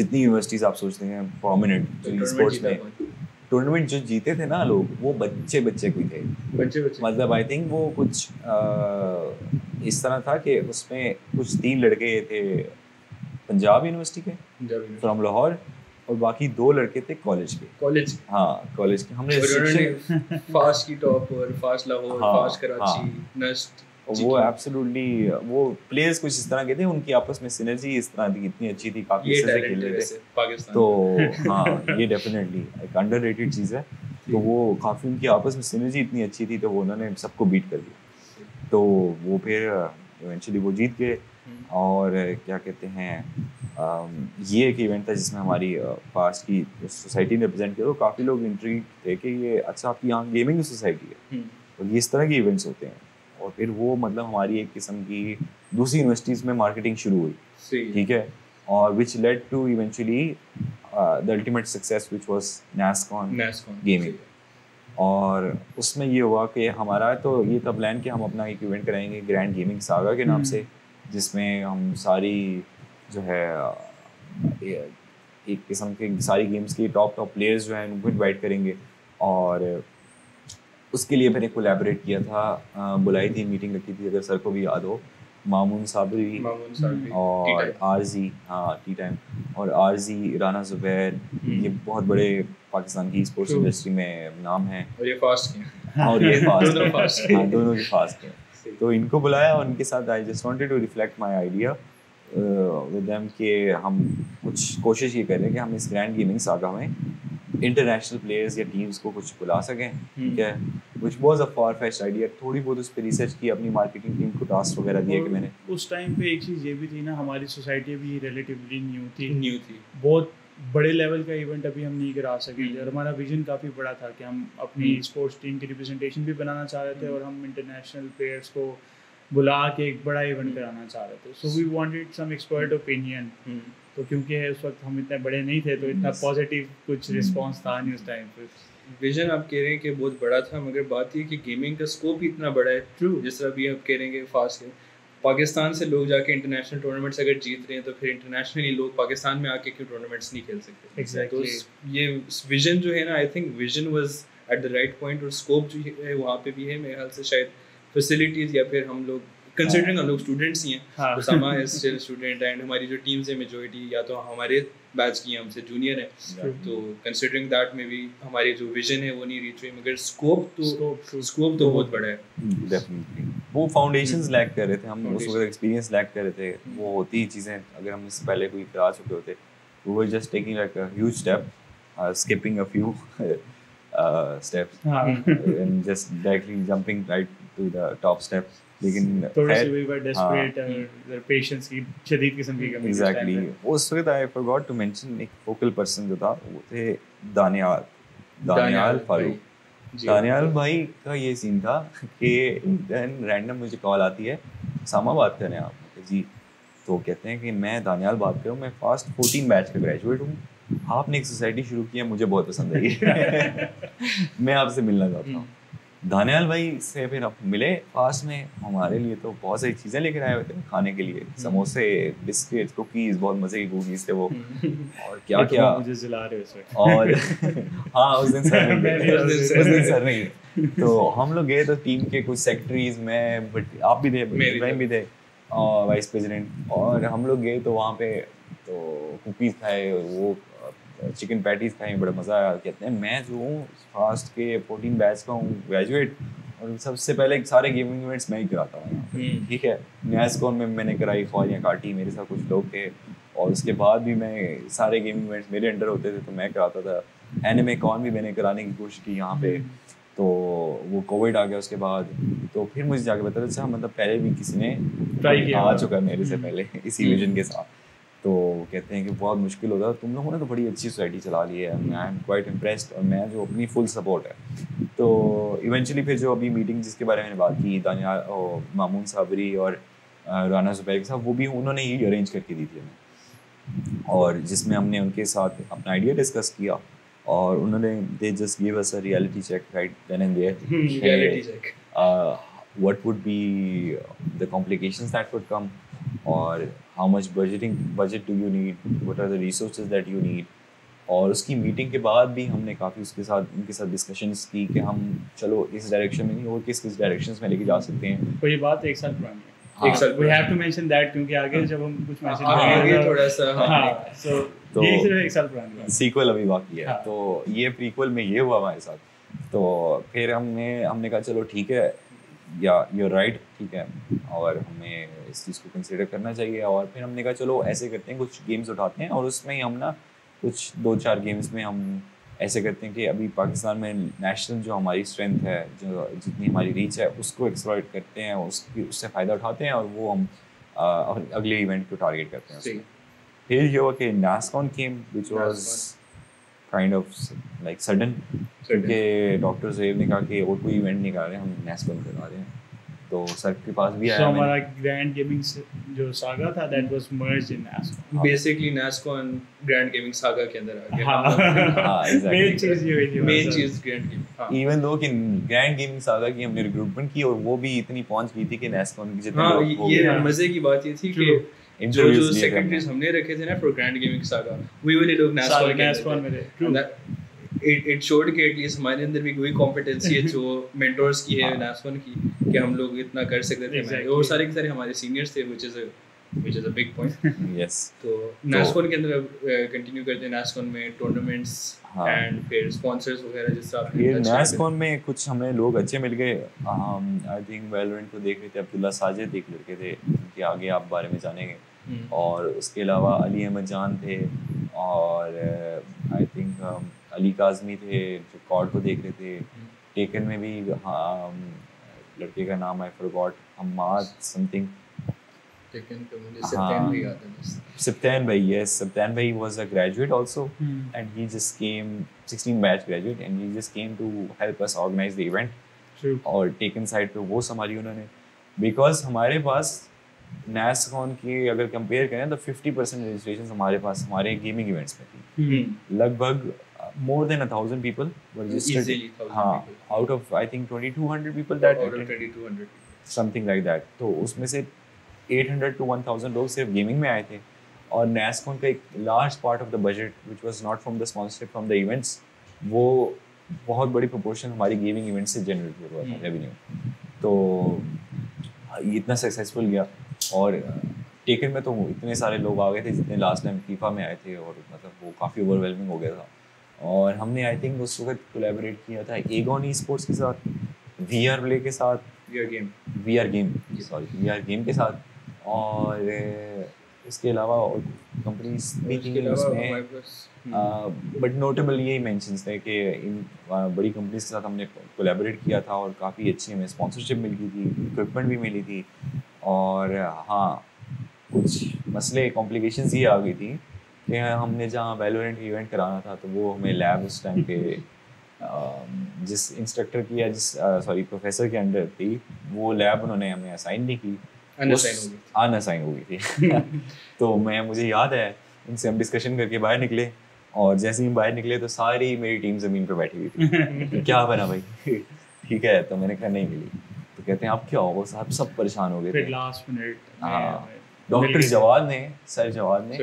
जितनी यूनिवर्सिटीज आप सोचते हैं प्रोमिनेंट इन स्पोर्ट्स में। टूर्नामेंट जो जीते थे ना लोग, वो बच्चे बच्चे कोई थे, बच्चे बच्चे मतलब आई थिंक वो कुछ आ, इस तरह था कि उसमें कुछ तीन लड़के थे पंजाब यूनिवर्सिटी के फ्रॉम लाहौर, और बाकी दो लड़के थे कॉलेज के कॉलेज के हाँ कॉलेज के हमने फास्ट की टॉप और fast Lahore, fast Karachi, Nernst, वो एब्सोल्युटली वो प्लेयर्स कुछ इस तरह के थे, उनकी आपस में सिनर्जी इस तरह की इतनी अच्छी थी, काफी अच्छे खेल रहे थे पाकिस्तान तो हाँ ये डेफिनेटली एक अंडररेटेड चीज़ है। तो वो काफ़ी उनकी आपस में सिनर्जी इतनी अच्छी थी तो वो उन्होंने सबको बीट कर दिया, तो वो फिर इवेंचुअली वो जीत गए। और क्या कहते हैं ये एक इवेंट था जिसमें हमारी फास्ट की सोसाइटी ने रिप्रेजेंट किया, तो काफ़ी लोग इंट्रीग थे कि ये अच्छा आपकी यहाँ गेमिंग सोसाइटी है और ये इस तरह के इवेंट्स होते हैं। और फिर वो मतलब हमारी एक किस्म की दूसरी यूनिवर्सिटीज़ में मार्केटिंग शुरू हुई, ठीक है, और which led to eventually the ultimate success which was NASCON gaming. और उसमें ये हुआ कि हमारा तो ये था प्लान कि हम अपना एक इवेंट कराएंगे ग्रैंड गेमिंग सागा के नाम से, जिसमें हम सारी जो है एक किस्म के सारी गेम्स के टॉप टॉप प्लेयर्स जो हैं उनको इन्वाइट करेंगे। और उसके लिए मैंने कोलैबोरेट किया था, बुलाई थी, मीटिंग रखी थी, अगर सर को भी याद हो, मामून साबरी और आरजी, हाँ टी टाइम, और आरजी, राना जुबैर, ये बहुत बड़े पाकिस्तान की स्पोर्ट्स इंडस्ट्री में नाम हैं और ये फास्ट हैं और ये फास्ट हैं दोनों फास्ट हैं। तो इनको बुलाया और इनके साथ I just wanted to reflect my idea with them कि हम कुछ कोशिश ये कर रहे हैं कि हम इस ग्रैंड गेमिंग सागा में इंटरनेशनल प्लेयर्स या टीम्स को कुछ बुला सकें, ठीक है, which was a far fetched idea. थोड़ी बहुत उस पर रिसर्च की, अपनी मार्केटिंग टीम को टास्क वगैरह दिए कि मैंने उस टाइम पे एक चीज़ ये भी थी ना, हमारी सोसाइटी भी रिलेटिवली न्यू थी न्यू थी बहुत बड़े लेवल का इवेंट अभी हम नहीं करा सके थे और हमारा विजन काफ़ी बड़ा था कि हम अपनी स्पोर्ट्स टीम की रिप्रेजेंटेशन भी बनाना चाह रहे थे और हम इंटरनेशनल प्लेयर्स को बुला के एक बड़ा इवेंट कराना चाह रहे थे। So we wanted some expert opinion, तो क्योंकि उस वक्त हम इतने बड़े नहीं थे तो इतना पॉजिटिव कुछ रिस्पांस था नहीं उस टाइम पे। विजन आप कह रहे हैं कि बहुत बड़ा था, मगर बात ये कि गेमिंग का स्कोप ही इतना बड़ा है, ट्रू, जिस तरह भी आप कह रहे हैं कि फास्ट है। पाकिस्तान से लोग जाके इंटरनेशनल टूर्नामेंट्स अगर जीत रहे हैं तो फिर इंटरनेशनली लोग पाकिस्तान में आके क्यों टूर्नामेंट्स नहीं खेल सकते। Exactly exactly. तो ये विजन जो है ना, I think vision was at the right point और स्कोप जो है वहाँ पे भी है मेरे ख्याल से, शायद फैसिलिटीज़ या फिर हम लोग कंसिडरिंग हम लोग स्टूडेंट्स ही हैं, Usama is still student and हमारी जो टीम्स है मेजॉरिटी या तो हमारे बैच की हैं, हमसे जूनियर हैं, तो कंसिडरिंग दैट में भी हमारे जो विजन है वो नहीं रीच हुई, मगर स्कोप तो स्कोप तो बहुत बड़ा है डेफिनेटली। वो फाउंडेशंस लैक कर रहे थे, हम उस वक्त एक्सपीरियंस लैक कर रहे थे, वो होती ही चीज़ें, अगर हम इससे पहले कोई क्लास होते होते वो just taking like a huge step skipping a few steps and just directly jumping right to the top step. लेकिन थोड़ी सी वी वर डेस्परेट और पेशेंस की शदीद किस्म की कमी। एग्जैक्टली उस वक्त आई फॉरगॉट टू मेंशन एक फोकल पर्सन जो था वो थे दानियाल दानियाल फारूक। दानियाल भाई का ये सीन था कि देन रैंडम मुझे कॉल आती है, सामा बात करें आप जी, तो कहते हैं कि मैं दानियाल बात करूँ, मैं फास्ट फोर्टीन बैच का ग्रेजुएट हूँ, आपने एक सोसाइटी शुरू की है, मुझे बहुत पसंद आई, मैं आपसे मिलना चाहता हूँ। दानियाल भाई से फिर आप मिले फास्ट में, हमारे लिए तो बहुत सारी चीज़ें लेकर आए हुए थे खाने के लिए, समोसे, बिस्किट, कुकीज़, बहुत मज़े की कुकीज़ थे वो, और क्या क्या मुझे जिला रहे उस वक्त। और हाँ उस दिन सर नहीं उस दिन सर नहीं तो हम लोग गए तो टीम के कुछ सेक्रेटरीज में, बट आप भी थे, इब्राहिम भी थे और वाइस प्रेजिडेंट, और हम लोग गए तो वहाँ पे तो कुकीज़ खाए, वो चिकन पैटीज खाएँ, बड़ा मज़ा आया। कहते हैं मैं जो हूँ फास्ट के फोर्टीन बैच का हूँ ग्रेजुएट, और सबसे पहले सारे गेमिंग इवेंट्स मैं ही कराता हूँ यहाँ, ठीक है, नास्कॉन में मैंने कराई, ख्वाजा काटी, मेरे साथ कुछ लोग थे, और उसके बाद भी मैं सारे गेमिंग इवेंट्स मेरे अंडर होते थे तो मैं कराता था। एनिमे कॉन भी मैंने कराने की कोशिश की यहाँ पे, तो वो कोविड आ गया उसके बाद, तो फिर मुझे जाके पता चला मतलब पहले भी किसी ने ट्राई किया आ चुका है मेरे से पहले इसी विजन के साथ। तो कहते हैं कि बहुत मुश्किल होता है, तुम लोगों ने तो बड़ी अच्छी सोसाइटी चला ली है, आई एम क्वाइट इम्प्रेस्ड, और मैं जो अपनी फुल सपोर्ट है। तो इवेंचुअली फिर जो अभी मीटिंग जिसके बारे में मैंने बात की दानियाल और मामून साबरी और राना जुबैर के साथ, वो भी उन्होंने ही अरेंज करके दी थी हमें, और जिसमें हमने उनके साथ अपना आइडिया डिस्कस किया और उन्होंने they just give us a reality check right then and there, what would be the complications that would come, और how much budgeting budget do you need, what are the resources that you need. और उसकी meeting के बाद भी हमने काफ़ी उसके साथ उनके साथ डिस्कशंस की कि हम चलो इस डायरेक्शन में नहीं और किस किस डायरेक्शंस में लेके जा सकते हैं। तो ये बात एक साल पुरानी है, एक साल we have to mention that क्योंकि आगे जब हम कुछ मैसेज आगे थोड़ा सा हां सो ये सिर्फ एक साल पुरानी है, सीक्वल अभी बाकी है। तो ये प्रीक्वल में ये हुआ हमारे साथ, तो फिर हमने हमने कहा चलो ठीक है या यूर राइट, ठीक है, और हमें इस चीज़ को कंसिडर करना चाहिए। और फिर हमने कहा चलो ऐसे करते हैं, कुछ गेम्स उठाते हैं और उसमें हम ना कुछ दो चार गेम्स में हम ऐसे करते हैं कि अभी पाकिस्तान में नेशनल जो हमारी स्ट्रेंथ है, जो जितनी हमारी रीच है, उसको एक्सप्लॉइट करते हैं और उसकी उससे फ़ायदा उठाते हैं और वो हम आ, अगले इवेंट को टारगेट करते हैं। फिर ये हुआ कि Nascon came which was kind of like sudden, क्योंकि डॉक्टर जोहैब ने कहा कि और कोई इवेंट नहीं करा रहे, हम नास्कॉन करा रहे हैं। तो सर के पास भी आया, so हमारा ग्रैंड गेमिंग जो सागा था that was merged in Nascon, basically Nascon grand gaming saga के अंदर आ गया। हां एग्जैक्टली, मेन चीज ये हुई, मेन चीज ग्रैंड गेमिंग, इवन दो कि ग्रैंड गेमिंग सागा की हमने रिक्रूटमेंट की और वो भी इतनी पहुंच गई थी कि नास्कॉन की जितने लोग हो गए। मजे की बात ये थी कि जो जो सेक्रेटरीज हमने रखे थे ना for grand gaming saga, we वाले लोग नास्कॉन नास्कॉन में थे। इट इट शोड के एटलीस्ट हमारे अंदर भी कोई कॉम्पिटेंसी है जो मेंटोर्स की है, नास्कॉन की, कि हम लोग इतना कर सकते थे। exactly. और सारे के सारे हमारे सीनियर्स थे, which is a which is a big point. Yes, तो नास्कॉन के अंदर कंटिन्यू करते हैं, नास्कॉन में टूर्नामेंट्स एंड फिर स्पॉन्सर्स वगैरह, जिस तरह ये नास्कॉन में कुछ हमें लोग अच्छे मिल गए। आई थिंक वैलोरेंट को देख रहे थे, अब्दुल्ला साजिद एक लड़के थे उनके आगे आप बारे में जानेंगे, और उसके अलावा अली अहमद जान थे और आई थिंक अली काजमी थे जो कॉर्ड को देख रहे थे। टेकन में भी हाँ, लड़के का नाम I forgot, Hammad something Tekken का, मुझे सप्तान भाई याद है। सप्तान भाई, यस, सप्तान भाई was a graduate also and he just came sixteen batch graduate and he just came to help us organise the event. और टेकन साइड पे वो संभाली उन्होंने, बिकॉज हमारे पास नास्कॉन की अगर कंपेयर करें तो फिफ्टी परसेंट रजिस्ट्रेशन हमारे पास हमारे गेमिंग इवेंट्स में थी। लगभग more than a thousand people were registered. Easily thousand हाँ, people. Out of I think twenty-two hundred people that out of twenty-two hundred something like that. तो उसमें से eight hundred to one thousand लोग सिर्फ gaming में आए थे और नास्कॉन का एक large part of the budget which was not from the sponsorship from the events, वो बहुत बड़ी proportion हमारी गेमिंग इवेंट से जनरेट हो रहा था रेवेन्यू। तो ये इतना सक्सेसफुल गया। और टेकन में तो इतने सारे लोग आ गए थे जितने लास्ट टाइम फीफा में आए थे, और मतलब वो काफ़ी ओवरवेलमिंग हो गया था। और हमने आई थिंक उस वक्त कोलैबोरेट किया था एगॉन ई स्पोर्ट्स के साथ, वी आर प्ले के साथ, we are game sorry we are game के साथ, और इसके अलावा और कंपनीज भी थी उसमें, बट नोटेबल यही मेंशंस थे कि इन बड़ी कंपनीज के साथ हमने कोलैबोरेट किया था और काफ़ी अच्छी हमें स्पॉन्सरशिप मिल गई थी, इक्विपमेंट भी मिली थी। और हाँ, कुछ मसले कॉम्प्लिकेशंस ये आ गई थी कि हमने जहाँ वैलोरेंट इवेंट कराना था तो वो हमें लैब उस टाइम पे जिस इंस्ट्रक्टर की या जिस सॉरी प्रोफेसर के अंडर थी, वो लैब उन्होंने हमें असाइन नहीं की, अनअसाइन हो गई थी। तो मैं मुझे याद है उनसे हम डिस्कशन करके बाहर निकले, और जैसे ही हम बाहर निकले तो सारी मेरी टीम ज़मीन पर बैठी हुई थी। क्या बना भाई? ठीक है, तो मैंने कहा नहीं मिली। तो कहते हैं आप क्या हो साहब, सब परेशान हो गए थे लास्ट मिनट। हाँ, डॉक्टर जवाद ने सर जवाद ने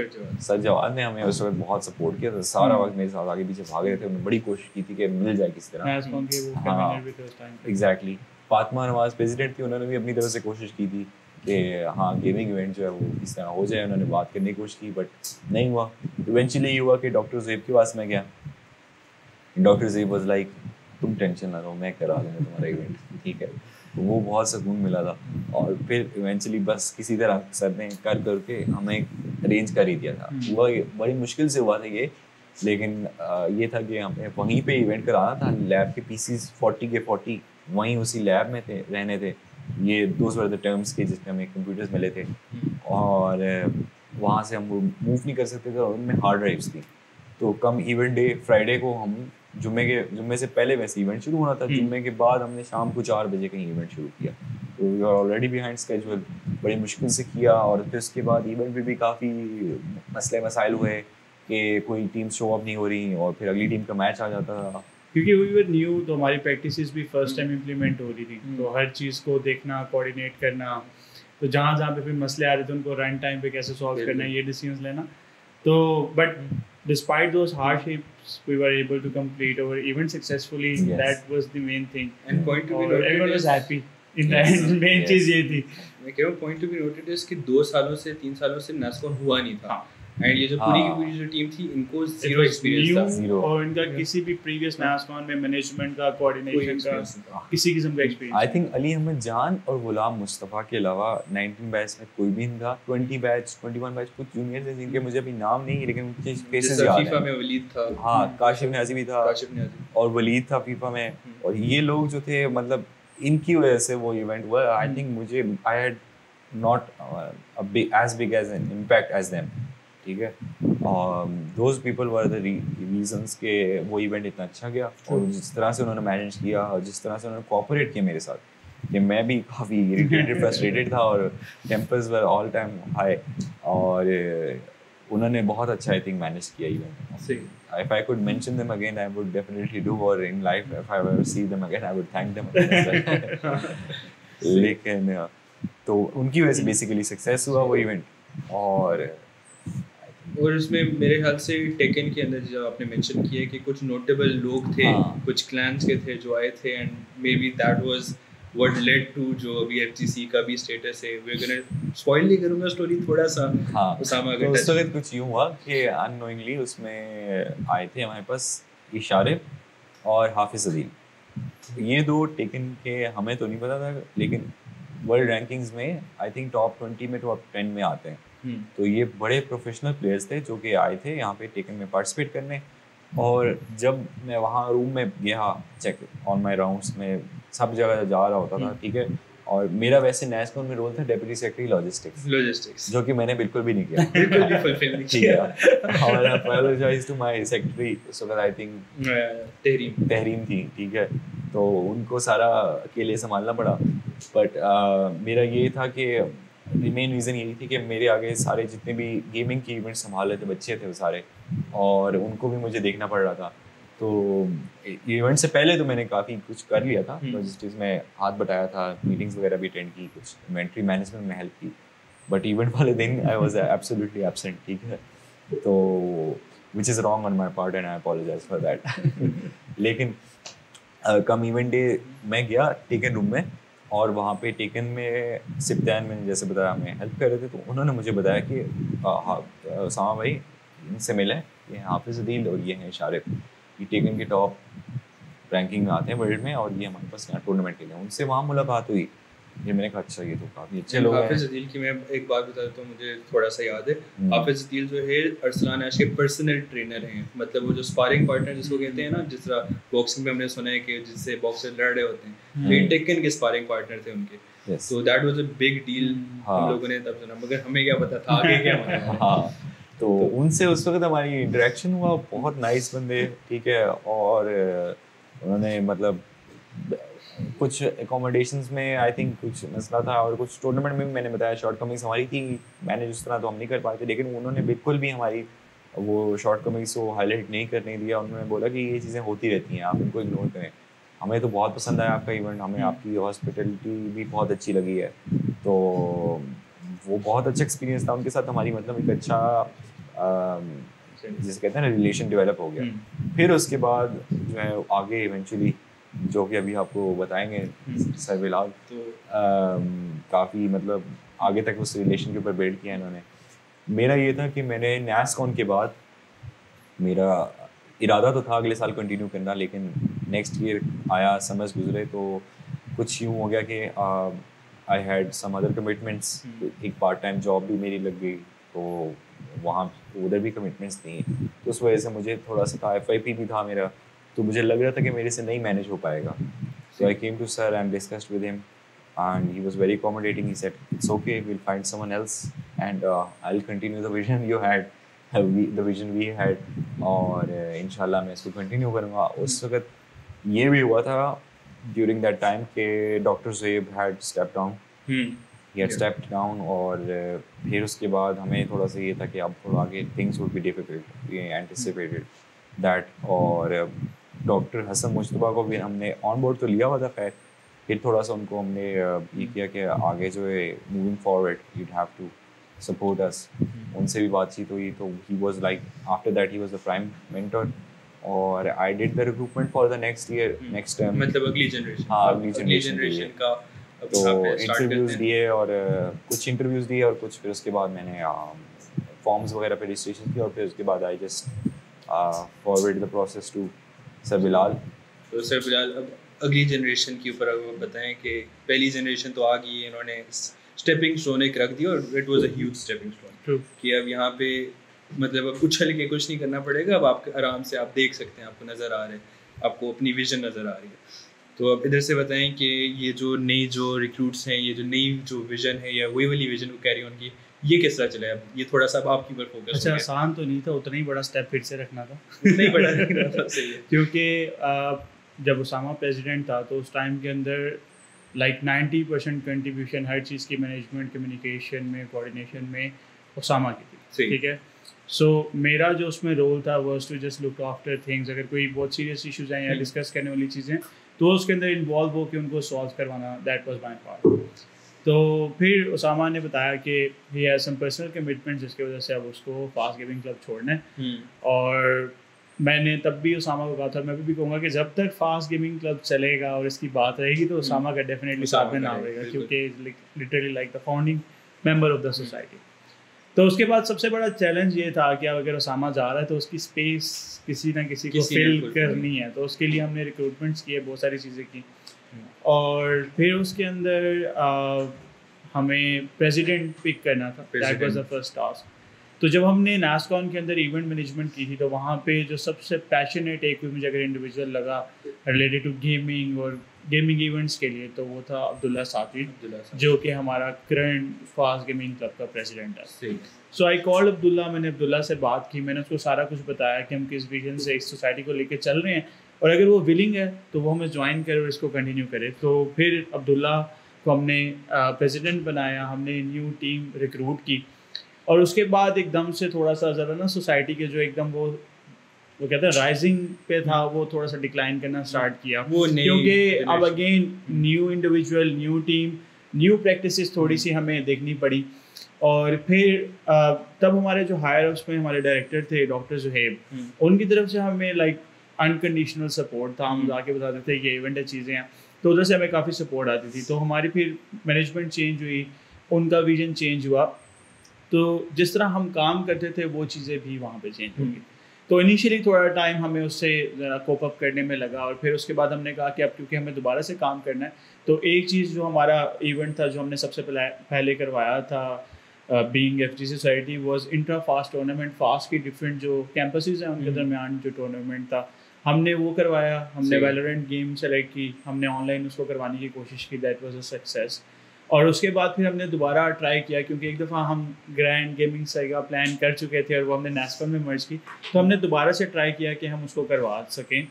सर जवाद ने हमें उस वक्त बहुत सपोर्ट किया था, सारा वक्त मेरे साथ आगे पीछे भागे थे। उन्होंने बड़ी कोशिश की थी कि मिल जाए किसी तरह। हाँ, एग्जैक्टली। फातिमा नवाज प्रेसिडेंट थी, उन्होंने भी अपनी तरफ से कोशिश की थी कि हाँ गेमिंग इवेंट जो है वो किस तरह हो जाए। उन्होंने बात करने की कोशिश की बट नहीं हुआ। इवेंचुअली ये हुआ कि डॉक्टर जोहैब के पास में गया। डॉक्टर जोहैब वाज लाइक तुम टेंशन ना लो, मैं करा दूँगा तुम्हारा इवेंट, ठीक है। वो बहुत सुकून मिला था। और फिर इवेंचुअली बस किसी तरह सर ने कर करके हमें अरेंज कर ही दिया था। हुआ बड़ी मुश्किल से हुआ था ये, लेकिन आ, ये था कि हमें वहीं पे इवेंट कराना था। लैब के पीसीज फोर्टी के फोर्टी वहीं उसी लैब में थे, रहने थे। ये दोज वर द टर्म्स के जिसमें हमें कंप्यूटर्स मिले थे, और वहाँ से हम मूव नहीं कर सकते थे और उनमें हार्ड ड्राइव्स थी। तो कम इवेंट डे फ्राइडे को हम जुम्मे के जुम्मे से पहले वैसे इवेंट शुरू होना था, जुम्मे के बाद हमने शाम को चार बजे कहीं इवेंट शुरू किया। तो we are already behind schedule, बड़ी मुश्किल से किया। और फिर उसके बाद इवेंट में भी काफ़ी मसले मसाइल हुए कि कोई टीम शो अप नहीं हो रही और फिर अगली टीम का मैच आ जाता था। क्योंकि वी वर न्यू, तो हमारी प्रैक्टिसेस भी फर्स्ट टाइम इम्प्लीमेंट हो रही थी, तो हर चीज़ को देखना, कोऑर्डिनेट करना, तो जहाँ जहाँ पे फिर मसले आ रहे थे उनको रन टाइम पे कैसे सॉल्व करना, ये डिसीजन लेना। तो but despite those hardships we were able to complete our event successfully. Yes. That was the main thing and point to be noted, everyone was happy in the end. main चीज ये थी। मैं कहूँ point to be noted is कि दो सालों से तीन सालों से नास्कॉन हुआ नहीं था एंड ये जो पूरी की पूरी जो टीम थी इनको जीरो एक्सपीरियंस था और इनका किसी भी प्रीवियस नास्कॉन में मैनेजमेंट का, कोऑर्डिनेशन का, किसी किस्म का experience. I think Ali Ahmad Jan और गुलाम मुस्तफ़ा के अलावा नाइनटीन बैच में कोई भी इनका twenty batch twenty one batch कुछ जूनियर्स हैं जिनके मुझे अभी नाम नहीं है लेकिन उनके फेसेस याद हैं। फीफा में वलीद था, हां काशिफ नियाज़ी भी था, काशिफ नियाज़ी और वलीद था फीफा में, और ये लोग जो थे मतलब इनकी वजह से वो इवेंट हुआ। आई थिंक मुझे I had not a big as big as an impact as them, ठीक है। और those people were the reasons के वो इवेंट इतना अच्छा गया और जिस तरह से उन्होंने मैनेज किया और जिस तरह से उन्होंने कोऑपरेट किया मेरे साथ कि मैं भी काफ़ी इरिटेटेड फ्रस्ट्रेटेड था और tempers were all time high और उन्होंने बहुत अच्छा आई थिंक मैनेज किया इवेंट। सही if I could mention them again I would definitely do, or in life if I ever see them again I would thank them again. लेकिन तो उनकी वजह से बेसिकली सक्सेस हुआ वो इवेंट। और और इसमें मेरे ख्याल से टेकन के अंदर जो आपने मेंशन किया कि कुछ नोटेबल लोग थे, हाँ। कुछ क्लैंस के थे जो आए थे and may be that was what led to जो अभी एफजीसी का भी स्टेटस है। वी आर गोना स्पॉइल नहीं करूंगा स्टोरी थोड़ा सा, हां उसामा का तो स्टोरी कुछ यूं हुआ कि अननोइंगली उसमें आए थे हमारे पास इशारे और हाफिज अदील, ये दो टेकन के हमें तो नहीं पता था लेकिन वर्ल्ड रैंकिंग्स में आई थिंक टॉप ट्वेंटी में टॉप टेन में आते हैं, तो ये बड़े प्रोफेशनल प्लेयर्स थे जो कि आए थे यहाँ पे टेकन में पार्टिसिपेट करने। और जब मैं वहाँ रूम में गया चेक ऑन माई राउंड्स में सब जगह जा रहा होता था, ठीक है, और मेरा वैसे नैस्कॉन में रोल था डेप्यूटी सेक्रेटरी लॉजिस्टिक्स लॉजिस्टिक्स जो कि मैंने बिल्कुल भी नहीं किया बिल्कुल भी फुलफिल नहीं किया। और I apologise to my secretary so that I think Tehreem Tehreem थी, ठीक है, तो उनको सारा अकेले संभालना पड़ा। बट uh, मेरा ये था कि मेन रीज़न यही थी कि मेरे आगे सारे जितने भी गेमिंग के इवेंट संभाल रहे थे बच्चे थे वो सारे, और उनको भी मुझे देखना पड़ रहा था। तो इवेंट से पहले तो मैंने काफ़ी कुछ कर लिया था, लॉजिस्टिक्स में हाथ बटाया था, मीटिंग्स वगैरह भी अटेंड की, कुछ इन्वेंट्री मैनेजमेंट में हेल्प की, बट इवेंट वाले दिन आई वाज एब्सोल्युटली एब्सेंट, ठीक है, तो which is wrong on my part and I apologise for that. लेकिन कम इवेंट डे मैं गया टेकन रूम में और वहाँ पे टेकन में सिप्तान में जैसे बताया हमें हेल्प कर रहे थे, तो उन्होंने मुझे बताया कि उसामा भाई इनसे मिले, ये हाफिज अदील और ये हैं शारिफ, ये टेकन के टॉप रैंकिंग में आते हैं वर्ल्ड में और ये हमारे पास यहाँ टूर्नामेंट के लिए। उनसे वहाँ मुलाकात हुई, ये मैंने कहा अच्छा ये तो काफ़ी अच्छे लोग हैं। हाफिज अदील की मैं एक बात बता देता हूँ, मुझे थोड़ा सा याद है, हाफिज अदील जो है अरसलान ऐश के पर्सनल ट्रेनर हैं, मतलब वो जो स्पारिंग पार्टनर जिसको कहते हैं ना, जिस तरह बॉक्सिंग में हमने सुना है कि जिससे बॉक्सर लड़ रहे होते हैं, लेकिन टेकन के स्पारिंग पार्टनर थे उनके, so that was a big deal, हम लोगों ने तब सुना मगर हमें क्या पता था आगे क्या होना। हाँ तो उनसे उस वक्त हमारी इंटरेक्शन हुआ, बहुत नाइस बंदे, ठीक है, और उन्होंने मतलब कुछ एकोमोडेशंस में आई थिंक कुछ मसला था और कुछ टूर्नामेंट में भी मैंने बताया शॉर्ट कमिंग्स हमारी थी, मैनेज उस तरह तो हम नहीं कर पाए थे, लेकिन उन्होंने बिल्कुल भी हमारी वो शॉर्ट कमिंग्स को हाईलाइट नहीं करने दिया। उन्होंने बोला कि ये चीज़ें होती रहती हैं, आप इनको इग्नोर करें। हमें तो बहुत पसंद आया आपका इवेंट, हमें आपकी हॉस्पिटलिटी भी बहुत अच्छी लगी है, तो वो बहुत अच्छा एक्सपीरियंस था उनके साथ हमारी, मतलब एक अच्छा आ, जिसे कहते हैं ना रिलेशन डेवलप हो गया। फिर उसके बाद जो है आगे इवेंचुअली जो कि अभी आपको बताएंगे सर बिलाल, तो काफ़ी मतलब आगे तक उस रिलेशन के ऊपर बिल्ड किया इन्होंने। मेरा ये था कि मैंने नैस्कॉन के बाद मेरा इरादा तो था अगले साल कंटिन्यू करना, लेकिन नेक्स्ट ईयर आया समझ गुजरे तो कुछ यूँ हो गया कि I had some other commitments, एक पार्ट टाइम जॉब भी मेरी लग गई तो वहाँ उधर भी कमिटमेंट्स थी, तो उस वजह से मुझे थोड़ा सा था, एफ आई पी भी था मेरा, तो मुझे लग रहा था कि मेरे से नहीं मैनेज हो पाएगा। So I came to sir and discussed with him and he was very accommodating, he said it's okay we will find someone else and I will continue the vision you had the vision we had और इंशाल्लाह मैं इसको continue करूँगा। उस वक्त ये भी हुआ था ड्यूरिंग दैट टाइम के doctor Zohaib had step down, he had step down, और फिर उसके बाद हमें थोड़ा सा ये था कि अब थोड़ा आगे things would be difficult, we anticipated that. और डॉक्टर हसन मुश्तबा को भी हमने ऑन बोर्ड तो लिया हुआ था, खैर फिर थोड़ा सा उनको हमने ये किया कि आगे जो है moving forward you'd have to support us, उनसे भी बातचीत हुई, तो he was like after that he was the prime mentor और I did the recruitment for the next year next time, मतलब अगली जनरेशन, हाँ अगली जनरेशन का। तो इंटरव्यूज दिए और कुछ इंटरव्यूज दिए और कुछ फिर उसके बाद मैंने फॉर्म्स वगैरह पे रजिस्ट्रेशन की और फिर उसके बाद I just forward the process to sir Bilal. तो सर बिलाल अब अगली जनरेशन के ऊपर अगर बताएं कि पहली जनरेशन तो आ गई, इन्होंने स्टेपिंग स्टोन एक रख दिया और it was a huge stepping stone कि अब यहाँ पे मतलब अब उछल के कुछ नहीं करना पड़ेगा, अब आप आराम से आप देख सकते हैं, आपको नज़र आ रहे हैं, आपको अपनी विजन नज़र आ रही है। तो अब इधर से बताएं कि ये जो नई जो रिक्रूट्स हैं, ये जो नई जो विजन है या वही वाली विजन को कैरी ऑन की, ये किस तरह चला है? ये थोड़ा सा आपकी ऊपर फोकस। अच्छा, आसान तो नहीं था, उतना ही बड़ा स्टेप फिर से रखना था उतना ही बड़ा रखना था सही है, क्योंकि जब उसामा प्रेसिडेंट था तो उस टाइम के अंदर लाइक नाइन्टी परसेंट कंट्रीब्यूशन हर चीज़ की मैनेजमेंट, कम्युनिकेशन में, कोऑर्डिनेशन में उसामा की थी। ठीक है, सो so, मेरा जो उसमें रोल था was to just look after things. अगर कोई बहुत सीरियस इशूज़ हैं या डिस्कस करने वाली चीज़ें तो उसके अंदर इन्वॉल्व हो के उनको सॉल्व करवाना, दैट वाज माय पार्ट। तो फिर उसामा ने बताया कि he has some personal commitment जिसकी वजह से अब उसको फास्ट गेमिंग क्लब छोड़ना है। और मैंने तब भी उसामा को कहा था, मैं भी, भी कहूँगा कि जब तक फास्ट गेमिंग क्लब चलेगा और इसकी बात रहेगी तो उसामा का डेफिनेटली साथ में नाम रहेगा, क्योंकि literally like the founding member of the society. तो उसके बाद सबसे बड़ा चैलेंज ये था कि अब अगर उसामा जा रहा है तो उसकी स्पेस किसी ना किसी, किसी को फिल करनी है, तो उसके लिए हमने रिक्रूटमेंट्स किए, बहुत सारी चीज़ें की। और फिर उसके अंदर आ, हमें प्रेसिडेंट पिक करना था, that was the first task. तो जब हमने नास्कॉन के अंदर इवेंट मैनेजमेंट की थी तो वहाँ पे जो सबसे पैशनेट एक मुझे अगर इंडिविजुअल लगा रिलेटेड टू गेमिंग और गेमिंग इवेंट्स के लिए तो वो था अब्दुल्ला साथी, जो कि हमारा करंट फास्ट गेमिंग क्लब का प्रेसिडेंट है। सो आई कॉल्ड अब्दुल्ला, मैंने अब्दुल्ला से बात की, मैंने उसको सारा कुछ बताया कि हम किस विजन से इस सोसाइटी को लेकर चल रहे हैं और अगर वो विलिंग है तो वो हमें ज्वाइन करे और इसको कंटिन्यू करे। तो फिर अब्दुल्ला को हमने प्रेसिडेंट बनाया, हमने न्यू टीम रिक्रूट की और उसके बाद एकदम से थोड़ा सा ज़रा ना सोसाइटी के जो एकदम वो वो कहते हैं राइजिंग पे था, वो थोड़ा सा डिक्लाइन करना स्टार्ट किया, क्योंकि अब again new individual, new team, new practices थोड़ी सी हमें देखनी पड़ी। और फिर तब हमारे जो हायर अप्स में हमारे डायरेक्टर थे डॉक्टर जोहैब, उनकी तरफ से हमें लाइक अनकंडीशनल सपोर्ट था, हम जाके बताते थे ये इवेंट है, चीज़ें हैं, तो उधर से हमें काफ़ी सपोर्ट आती थी। तो हमारी फिर मैनेजमेंट चेंज हुई, उनका विजन चेंज हुआ, तो जिस तरह हम काम करते थे वो चीज़ें भी वहाँ पे चेंज हो गई। तो इनिशियली थोड़ा टाइम हमें उससे ज़रा कोप अप करने में लगा और फिर उसके बाद हमने कहा कि अब क्योंकि हमें दोबारा से काम करना है तो एक चीज़ जो हमारा इवेंट था जो हमने सबसे पहले पहले करवाया था being FTC society was intra fast tournament. Fast की डिफरेंट जो कैंपसेस हैं उनके दरमियान जो टूर्नामेंट था हमने वो करवाया, हमने वैलोरेंट गेम सेलेक्ट की, हमने ऑनलाइन उसको करवाने की कोशिश की, दैट वाज अ सक्सेस। और उसके बाद फिर हमने दोबारा ट्राई किया क्योंकि एक दफ़ा हम ग्रैंड गेमिंग साइगा प्लान कर चुके थे और वो हमने नास्कॉन में मर्ज की, तो हमने दोबारा से ट्राई किया कि हम उसको करवा सकें।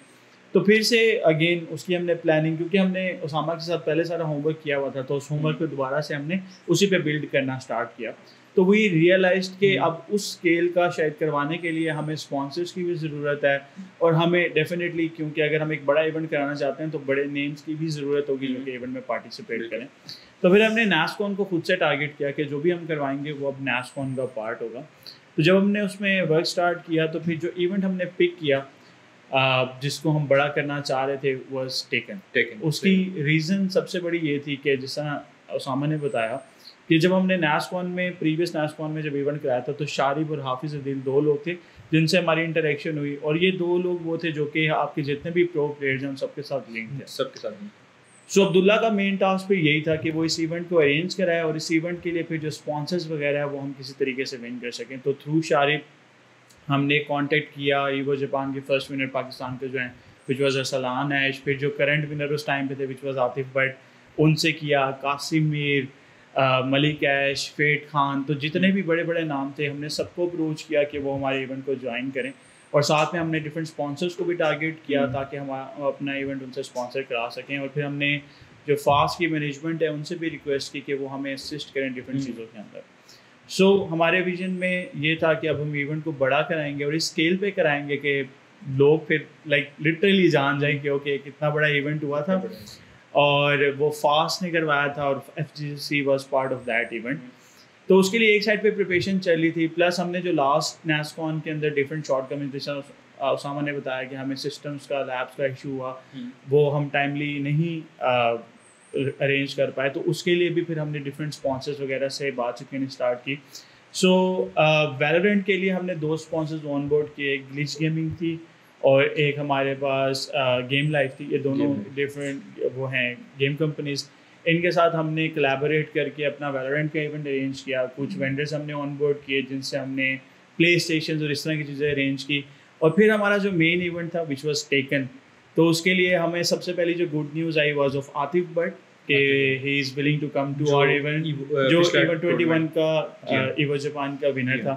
तो फिर से अगेन उसकी हमने प्लानिंग, क्योंकि हमने उसामा के साथ पहले सारा होमवर्क किया हुआ था तो उस होमवर्क को दोबारा से हमने उसी पे बिल्ड करना स्टार्ट किया। तो वही रियलाइज्ड कि अब उस स्केल का शायद करवाने के लिए हमें स्पॉन्सर्स की भी ज़रूरत है और हमें डेफिनेटली, क्योंकि अगर हम एक बड़ा इवेंट कराना चाहते हैं तो बड़े नेम्स की भी ज़रूरत होगी जो कि इवेंट में पार्टिसिपेट करें। तो फिर हमने नास्कॉन को खुद से टारगेट किया कि जो भी हम करवाएंगे वो अब नास्कॉन का पार्ट होगा। तो जब हमने उसमें वर्क स्टार्ट किया तो फिर जो इवेंट हमने पिक किया जिसको हम बड़ा करना चाह रहे थे वाज टेकन। टेकन उसकी रीज़न सबसे बड़ी ये थी कि जैसा उसामा ने बताया कि जब हमने नास्कॉन में प्रीवियस नास्कॉन में जब इवेंट कराया था तो शारिफ और हाफिज अदील दो लोग थे जिनसे हमारी इंटरेक्शन हुई और ये दो लोग वो थे जो कि आपके जितने भी प्रो प्लेयर्स हैं उन सबके साथ लिंक थे, सबके साथ। सो अब्दुल्ला का मेन टास्क फिर यही था कि वो इस इवेंट को अरेंज कराए और इस इवेंट के लिए फिर जो स्पॉन्सर्स वगैरह है वो हम किसी तरीके से विन कर सकें। तो थ्रू शारिफ हमने कांटेक्ट किया, ईवो जापान के फर्स्ट विनर पाकिस्तान के जो हैं विच वाज अरसलान ऐश, फिर जो करंट विनर उस टाइम पे थे विच वाज आतिफ बट, उनसे किया, कासिम मीर, मलिक ऐश, फेट खान, तो जितने भी बड़े बड़े नाम थे हमने सबको अप्रोच किया कि वो हमारे इवेंट को ज्वाइन करें और साथ में हमने डिफरेंट स्पॉन्सर्स को भी टारगेट किया ताकि हम अपना इवेंट उनसे स्पॉन्सर करा सकें। और फिर हमने जो फास्ट की मैनेजमेंट है उनसे भी रिक्वेस्ट की कि वो हमें असिस्ट करें डिफरेंट चीज़ों के अंदर। सो so, हमारे विजन में ये था कि अब हम इवेंट को बड़ा कराएंगे और इस स्केल पे कराएंगे कि लोग फिर लाइक like, लिटरली जान जाएं कि ओके कितना बड़ा इवेंट हुआ था और वो फास्ट ने करवाया था और FGC was part of that event. तो उसके लिए एक साइड पे प्रिपरेशन चल रही थी, प्लस हमने जो लास्ट नास्कॉन के अंदर डिफरेंट शॉर्टकमिंग्स जैसा उसामा ने बताया कि हमें सिस्टम्स का, लैब्स का इशू हुआ, वो हम टाइमली नहीं आ, अरेंज कर पाए, तो उसके लिए भी फिर हमने डिफरेंट स्पॉन्सर्स वगैरह से बातचीत करनी स्टार्ट की। सो वैलोरेंट के लिए हमने दो स्पॉन्सर्स ऑन बोर्ड किए, एक ग्लिच गेमिंग थी और एक हमारे पास गेम लाइफ थी। ये दोनों डिफरेंट वो हैं गेम कंपनीज। इनके साथ हमने कोलैबोरेट करके अपना वैलोरेंट का इवेंट अरेंज किया। कुछ वेंडर्स हमने ऑन बोर्ड किए जिनसे हमने प्ले स्टेशन और इस तरह की चीज़ें अरेंज की। और फिर हमारा जो मेन इवेंट था विच वॉज टेकन, तो उसके लिए हमें सबसे पहले जो गुड न्यूज़ आई वाज ऑफ आतिफ बट के he is willing to come to our event. जो इवेंट इक्कीस का इवो जापान का विनर था,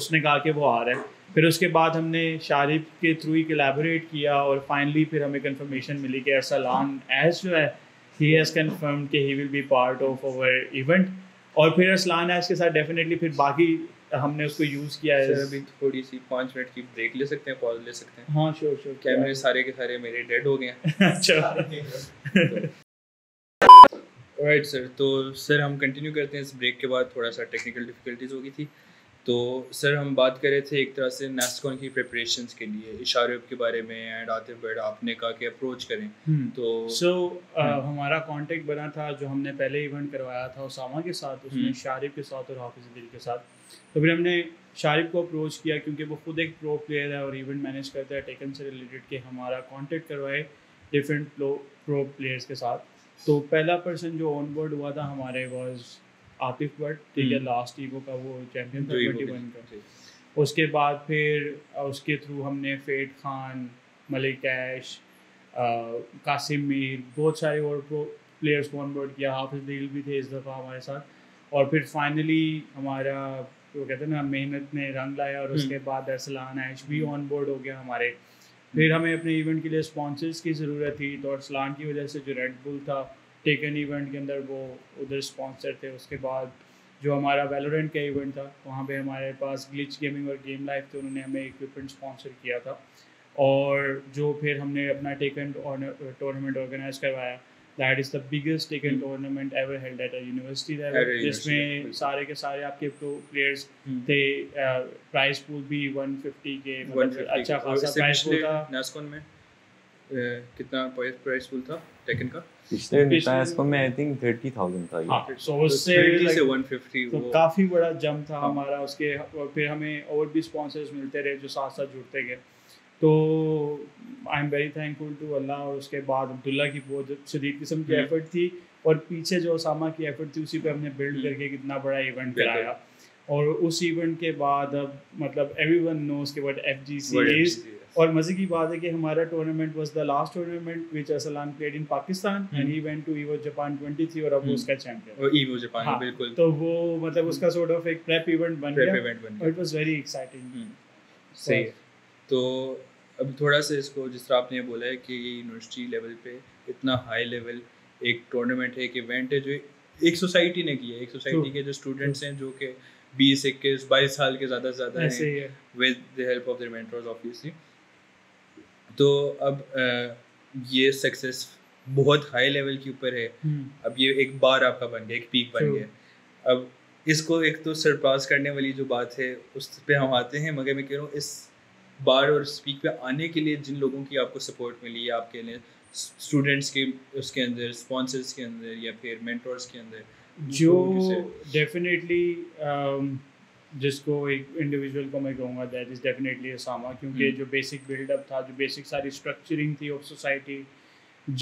उसने कहा कि वो आ रहा है। फिर उसके बाद हमने शारिफ के थ्रू ही कोलैबोरेट किया और फाइनली फिर हमें कंफर्मेशन मिली कि अरसलान ऐश जो है ही हैज़ कंफर्म कि he will be part of our event. और फिर अरसलान ऐश के साथ डेफिनेटली फिर बाकी हमने उसको यूज़ किया है। अभी थोड़ी सी पाँच मिनट की ब्रेक ले सकते हैं, पॉज ले सकते हैं? हाँ श्योर श्योर। कैमरे सारे के सारे मेरे डेड हो गए हैं। अच्छा राइट सर, तो सर हम कंटिन्यू करते हैं। इस ब्रेक के बाद थोड़ा सा टेक्निकल डिफिकल्टीज हो गई थी, तो सर हम बात कर रहे थे एक तरह से नास्कॉन की प्रिपरेशंस के लिए, इशारे के बारे में एंड आतिफ बट आपने कहा कि अप्रोच करें। तो सो so, uh, हमारा कांटेक्ट बना था जो हमने पहले इवेंट करवाया था उसामा के साथ, उसमें शारिफ के साथ और हाफिज अदील के साथ। तो फिर हमने शारिफ को अप्रोच किया क्योंकि वो खुद एक प्रो प्लेयर है और इवेंट मैनेज करता है टेकन से रिलेटेड, कि हमारा कांटेक्ट करवाए डिफरेंट प्रो प्लेयर्स के साथ। तो पहला पर्सन जो ऑन बोर्ड हुआ था हमारे वाज आतिफ बट, ठीक है, लास्ट ईगो का वो चैम्पियन था इक्कीस का। उसके बाद फिर उसके थ्रू हमने फेट खान, मलिक ऐश, कासिम मीर, बहुत सारे और प्रो प्लेयर्स को ऑन बोर्ड किया। हाफिज अदील भी थे इस दफ़ा हमारे साथ। और फिर फाइनली हमारा तो कहते हैं ना मेहनत ने रंग लाया, और उसके बाद अरसलान ऐश भी ऑन बोर्ड हो गया हमारे। फिर हमें अपने इवेंट के लिए स्पॉन्सर्स की ज़रूरत थी, तो अरसलान की वजह से जो रेड बुल था टेकन इवेंट के अंदर वो उधर स्पॉन्सर थे। उसके बाद जो हमारा वैलोरेंट का इवेंट था वहाँ पे हमारे पास ग्लिच गेमिंग और गेम लाइफ थे, उन्होंने हमें इक्विपमेंट स्पॉन्सर किया था। और जो फिर हमने अपना टेकन टूर्नामेंट ऑर्गेनाइज करवाया, that is the biggest Tekken tournament ever held at a university level, जिसमें सारे के सारे आपके प्रो प्लेयर्स थे। प्राइस पूल भी एक सौ पचास के मतलब अच्छा खासा प्राइस पूल था। नास्कॉन में कितना प्राइस पूल था टेकन का? पिछले नास्कॉन में आई थिंक तीस हज़ार था। हां, सो उससे एक सौ पचास वो काफी बड़ा जंप था हमारा। उसके फिर हमें और भी स्पॉन्सर्स मिलते रहे जो साथ साथ जुड़ते गए। तो I am very thankful to अल्लाह। और उसके बाद अब्दुल्ला की बहुत शदीद किस्म की एफर्ट थी, और पीछे जो उसामा की एफर्ट थी उसी पे हमने बिल्ड करके कितना बड़ा इवेंट कराया। और उस इवेंट के बाद अब मतलब एवरीवन नोस के व्हाट एफजीसी इज। और मजे की बात है कि हमारा tournament was the last tournament which Arslan played in Pakistan and he went to evo Japan तेईस, और अब उसका चैंपियन और इवो जापान। बिल्कुल, तो वो मतलब उसका सॉर्ट ऑफ एक प्रेप इवेंट बन गया। It was very exciting. सही। तो अब थोड़ा सा इसको जिस तरह आपने बोला है कि ये यूनिवर्सिटी लेवल पे इतना हाई लेवल एक टूर्नामेंट है, एक इवेंट है जो एक सोसाइटी ने किया है। एक सोसाइटी के जो स्टूडेंट्स हैं जो कि बीस इक्कीस बाईस साल के ज़्यादा से ज़्यादा हैं, with the help of their mentors obviously. तो अब आ, ये सक्सेस बहुत हाई लेवल के ऊपर है। अब ये एक बार आपका बन गया, एक पीक बन गया। अब इसको एक तो सरपास करने वाली जो बात है उस पर हम आते हैं, मगर मैं कह रहा हूँ इस बार और स्पीक पे आने के लिए जिन लोगों की आपको सपोर्ट मिली है, आपके लिए स्टूडेंट्स के उसके अंदर, स्पॉन्सर्स के अंदर या फिर मेंटर्स के अंदर, जो डेफिनेटली um, जिसको एक इंडिविजुअल को मैं कहूँगा दैट इज़ डेफिनेटली उसामा, क्योंकि जो बेसिक बिल्डअप था, जो बेसिक सारी स्ट्रक्चरिंग थी ऑफ सोसाइटी,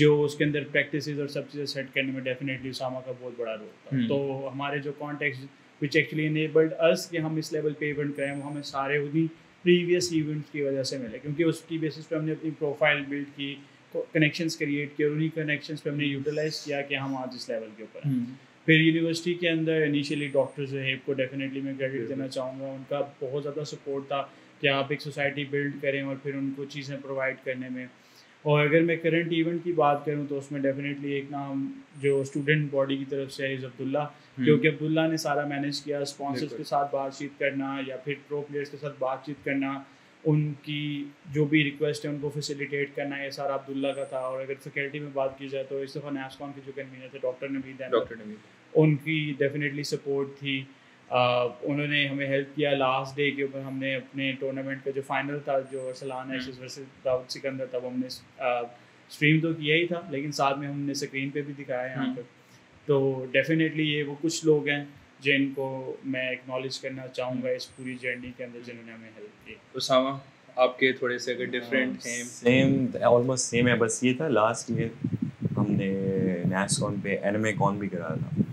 जो उसके अंदर प्रैक्टिसेस और सब चीज़ें सेट करने में डेफिनेटली उसामा का बहुत बड़ा रोल था। तो हमारे जो contact which actually enabled us कि हम इस लेवल पे इवेंट कराएं, हमें सारे उन्हीं प्रीवियस इवेंट्स की वजह से मिले, क्योंकि उसकी बेसिस पे हमने अपनी प्रोफाइल बिल्ड की, कनेक्शंस क्रिएट किए, और उन्हीं कनेक्शंस पे हमने यूटिलाइज किया कि हम आज इस लेवल के ऊपर हैं। फिर यूनिवर्सिटी के अंदर इनिशियली डॉक्टर ज़ोहैब को डेफिनेटली मैं क्रेडिट देना चाहूँगा, उनका बहुत ज़्यादा सपोर्ट था कि आप एक सोसाइटी बिल्ड करें और फिर उनको चीज़ें प्रोवाइड करने में। और अगर मैं करंट इवेंट की बात करूँ तो उसमें डेफिनेटली एक नाम जो स्टूडेंट बॉडी की तरफ से है इज़ अब्दुल्ला, क्योंकि अब्दुल्ला ने सारा मैनेज किया, स्पॉन्सर्स के साथ बातचीत करना या फिर प्रो प्लेयर्स के साथ बातचीत करना, उनकी जो भी रिक्वेस्ट है उनको फैसिलिटेट करना, ये सारा अब्दुल्ला का था। और अगर फैकल्टी में बात की जाए तो इस दफ़ा नास्कॉन के जो कन्वीनर थे डॉक्टर नबीद, उनकी डेफिनेटली सपोर्ट थी। Uh, उन्होंने हमें हेल्प किया। लास्ट डे के ऊपर हमने अपने टूर्नामेंट का जो फाइनल था जो अरसलान ऐश वर्सेस दाऊद सिकंदर था, वो हमने स्ट्रीम तो किया ही था लेकिन साथ में हमने स्क्रीन पे भी दिखाया यहाँ पर। तो डेफिनेटली ये वो कुछ लोग हैं जिनको मैं एक्नॉलेज करना चाहूँगा इस पूरी जर्नी के अंदर जिन्होंने हमें हेल्प की। उसामा आपके थोड़े से अगर डिफरेंट हैं? सेम, ऑलमोस्ट सेम है, बस ये था लास्ट ईयर हमने नैसकॉन पे एनिमे कॉन भी कराया था,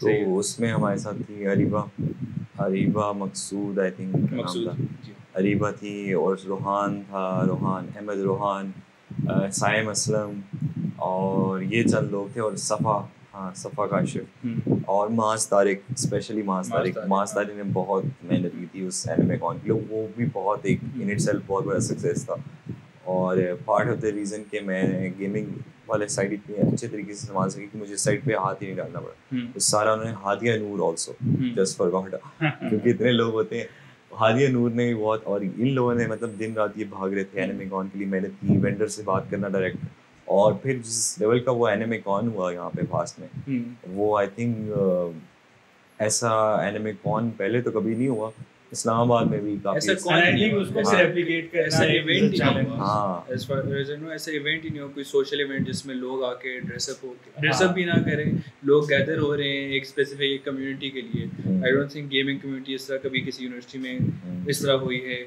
तो उसमें हमारे साथ थी अरीबा अरीबा मकसूद आई थिंक मकसूद अरीबा थी, और रोहान था, रोहान अहमद रोहान साइम असलम, और ये चंद लोग थे, और सफ़ा, हाँ सफ़ा काशिफ और माज तारिक, स्पेशली माज तारिक माज तारिक ने बहुत मेहनत की थी उस एनिमे कॉन के लिए, वो भी बहुत एक इन इट सेल्फ बहुत बड़ा सक्सेस था। और पार्ट ऑफ द रीज़न कि मैं गेमिंग वाले साइड इतनी अच्छे तरीके से संभाल सकी कि मुझे साइड पे हाथ ही नहीं डालना पड़ा, तो सारा उन्होंने Hadiya Noor also just forgot, क्योंकि इतने लोग होते हैं, हादिया नूर ने भी बहुत, और इन लोगों ने मतलब दिन रात ये भाग रहे थे एनिमे कॉन के लिए, मेहनत की, वेंडर से बात करना डायरेक्ट, और फिर जिस लेवल का वो एनिमे कॉन हुआ यहाँ पे फास्ट में, वो आई थिंक ऐसा एनिमे कॉन पहले तो कभी नहीं हुआ, इस्लामाबाद में भी काफी ऐसा कॉन्टेंट उसको से रेप्लिकेट कर, ऐसा इवेंट ही हो, हां एज फॉर रीजन नो ऐसा इवेंट ही नहीं हो, कोई सोशल इवेंट जिसमें लोग आके ड्रेस अप हो, ड्रेस अप भी ना करें, लोग गैदर हो रहे हैं एक स्पेसिफिक कम्युनिटी के लिए। I don't think gaming community इस तरह कभी किसी यूनिवर्सिटी में इस तरह हुई है,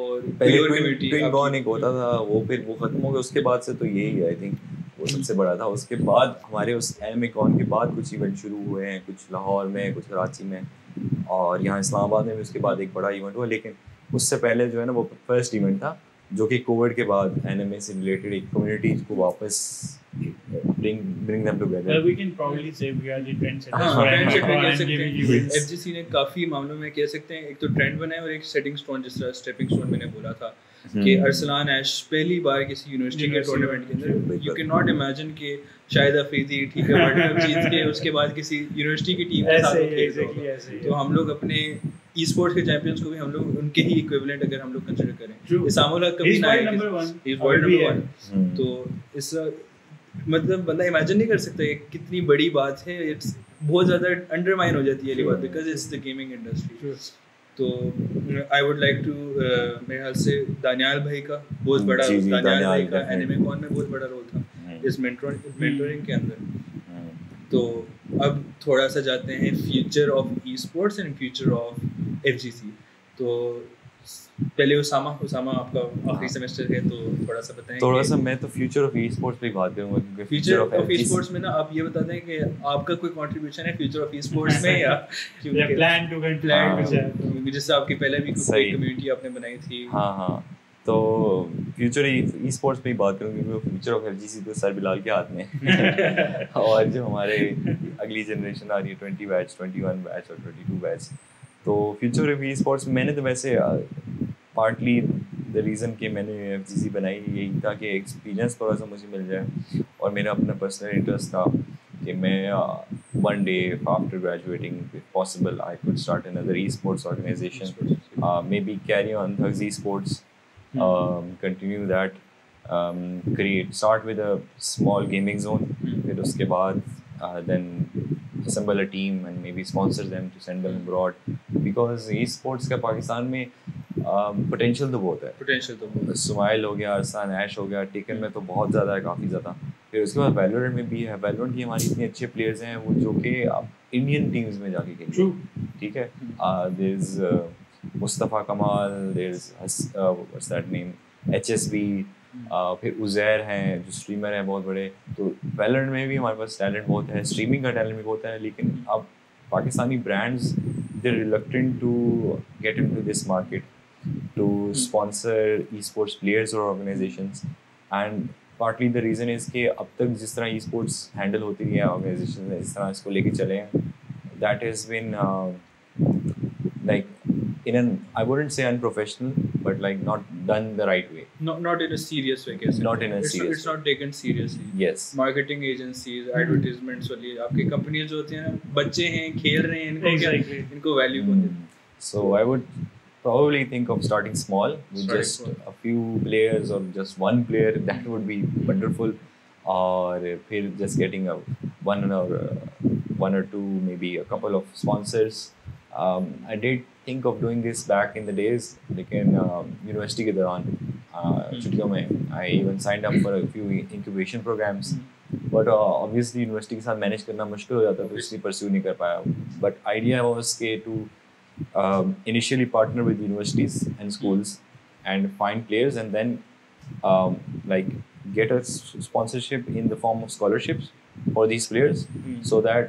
और पहले कम्युनिटी ट्विन बॉन एक होता था, वो फिर वो खत्म हो गया, उसके बाद से तो यही आई थिंक वो सबसे बड़ा था। उसके बाद हमारे उस एनिमे कॉन के बाद कुछ इवेंट शुरू हुए हैं, कुछ लाहौर में, कुछ कराची में, और यहाँ इस्लामाबाद में भी उसके बाद एक बड़ा इवेंट हुआ, लेकिन उससे पहले जो है ना वो फर्स्ट इवेंट था जो कि कोविड के बाद एनिमे से रिलेटेड एक कम्युनिटी को वापस bring bring them together. We can probably say we are the trend setters. FGC ने काफ़ी मामलों में कह सकते हैं एक तो ट्रेंड बनाया और एक सेटिंग स्टोन, जिस तरह स्टेपिंग स्टोन मैंने बोला था कि अरसलान ऐश पहली बार किसी यूनिवर्सिटी के टूर्नामेंट के अंदर, यू कैन नॉट इमेजिन कि शायद अफरीदी ठीक है वर्ल्ड कप जीत के उसके बाद किसी यूनिवर्सिटी की टीम के साथ खेल, तो हम लोग अपने ई स्पोर्ट्स के चैंपियंस को भी हम लोग उनके ही इक्विवेलेंट अगर हम लोग कंसीडर करें, इसामा हक कभी ना आए वर्ल्ड नंबर वन, तो इस मतलब बंदा इमेजिन नहीं कर सकता कि कितनी बड़ी बात है, इट्स बहुत ज़्यादा अंडरमाइन हो जाती है ये बात because it's the gaming industry. तो आई वुड लाइक टू, मेरे ख्याल से दानियाल भाई का बहुत बड़ा दानियाल भाई का एनिमे कॉन में बहुत बड़ा रोल था इस मेंटोर मेंटोरिंग के अंदर। तो अब थोड़ा सा जाते हैं future of esports and future of F G C. तो पहले उसामा उसामा आपका आखिरी सेमेस्टर है, तो थोड़ा सा बताएं। थोड़ा सा मैं तो फ्यूचर ऑफ ई स्पोर्ट्स पे बात करूंगा, क्योंकि फ्यूचर ऑफ ई स्पोर्ट्स में ना आप ये बता दें कि आपका कोई कंट्रीब्यूशन है फ्यूचर ऑफ ई स्पोर्ट्स में, या या plan to can plan which जैसे आपकी पहले भी कोई कम्युनिटी आपने बनाई थी। हां हां, तो फ्यूचर ई स्पोर्ट्स पे बात करूंगा क्योंकि फ्यूचर ऑफ एफजीसी तो सर बिलाल के हाथ में, और जो हमारे अगली जनरेशन आ रही है बीस बैच, इक्कीस बैच और बाईस बैच, तो फ्यूचर ऑफ ई स्पोर्ट्स मैंने तो वैसे पार्टली द रीज़न कि मैंने एफ जी सी बनाई यही था कि एक्सपीरियंस थोड़ा सा मुझे मिल जाए, और मेरा अपना पर्सनल इंटरेस्ट था कि मैं one day after graduating possible I could start another e sports organization, maybe carry on thugs esports, continue that, create start with a small gaming zone, फिर उसके बाद then assemble a team and maybe sponsor them to send them abroad, because esports का पाकिस्तान में potential तो बहुत है, potential तो बहुत है, सुमाइल हो गया, अरसान ऐश हो गया, टेकन में तो बहुत ज़्यादा है, काफ़ी ज़्यादा, फिर उसके बाद वैलोरेंट में भी है, वैलोरेंट की हमारी इतने अच्छे प्लेयर्स हैं वो जो कि आप इंडियन टीम्स में जाके खेल, ठीक है, there is Mustafa Kamal, there is what's that name H S B, Uh, फिर उजैर हैं जो स्ट्रीमर हैं बहुत बड़े, तो वैलोरेंट में भी हमारे पास टैलेंट बहुत है, स्ट्रीमिंग का टैलेंट भी बहुत है, लेकिन अब Pakistani brands they reluctant to get into this market to sponsor esports players और organizations, and partly the reason is कि अब तक जिस तरह ई स्पोर्ट्स हैंडल होती रही है, ऑर्गेनाइजेशन इस तरह इसको लेके चले हैं, that is been like in an, I wouldn't say unprofessional, but like not done the right way. Not not in a serious way, guess. Not in a it's serious. Not, it's not taken seriously. Yes. Marketing agencies, advertisements वाली आपके companies जो होती हैं ना, बच्चे हैं, खेल रहे हैं, इनको exactly. क्या, इनको value कौन देता है? So I would probably think of starting small with starting just small. a few players or just one player. That would be wonderful. और फिर just getting a one or uh, one or two, maybe a couple of sponsors. Um, I did think of doing this back in the days, लेकिन university के दौरान छुट्टियों में I even signed up for a few incubation programs but obviously university के साथ manage करना मुश्किल हो जाता है, तो इसलिए परस्यू नहीं कर पाया. बट आइडिया वाज के to initially partner with universities and schools and find players and then like get a sponsorship in the form of scholarships for these players hmm. so that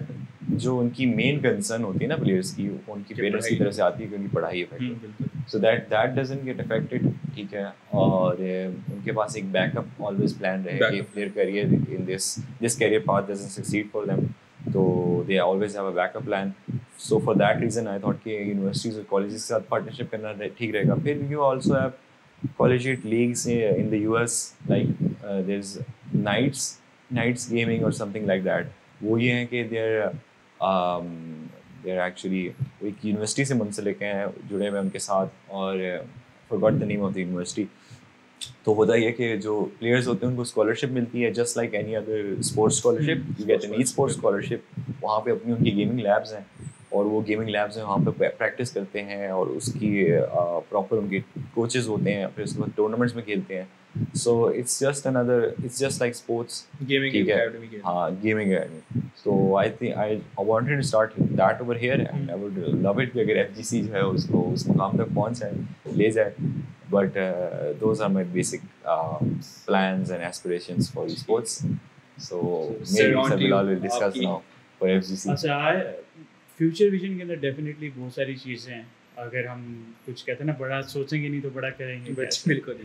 जो उनकी main concern होती है ना players की, उनकी parents की तरफ से आती है कि उनकी पढ़ाई affect हो, so that that doesn't get affected. ठीक है, और उनके पास एक backup always plan रहे कि if their career in this this career path doesn't succeed for them, तो they always have a backup plan. So for that reason I thought कि universities और colleges के साथ partnership करना ठीक रहेगा. फिर you also have collegiate leagues in the U S like uh, there's nights nights gaming or something like that. वो ये हैं कि they're um, they're actually एक university से मुंसलिक हैं, जुड़े हुए उनके साथ, और forgot the name of the university. तो होता ये कि जो players होते हैं उनको scholarship मिलती है, just like any other sports scholarship you get an e-sports scholarship. वहाँ पे अपनी उनकी gaming labs हैं और वो गेमिंग लैब्स हैं, वहाँ पे प्रैक्टिस करते हैं और उसकी प्रॉपर उनके कोचेस होते हैं, फिर उसके बाद टूर्नामेंट्स में खेलते हैं. So it's just another it's just like sports gaming academy. हाँ, gaming academy. So I think I wanted to start that over here and I would love it अगर एफजीसी जो है उसको उस मुकाम तक पहुँच जाए, ले जाए. But those are my basic plans and aspirations for sports. So maybe Bilal will discuss now for FGC. Future vision के अंदर डेफिनेटली बहुत सारी चीज़ें हैं. अगर हम कुछ कहते हैं ना, बड़ा सोचेंगे नहीं तो बड़ा करेंगे. बिल्कुल.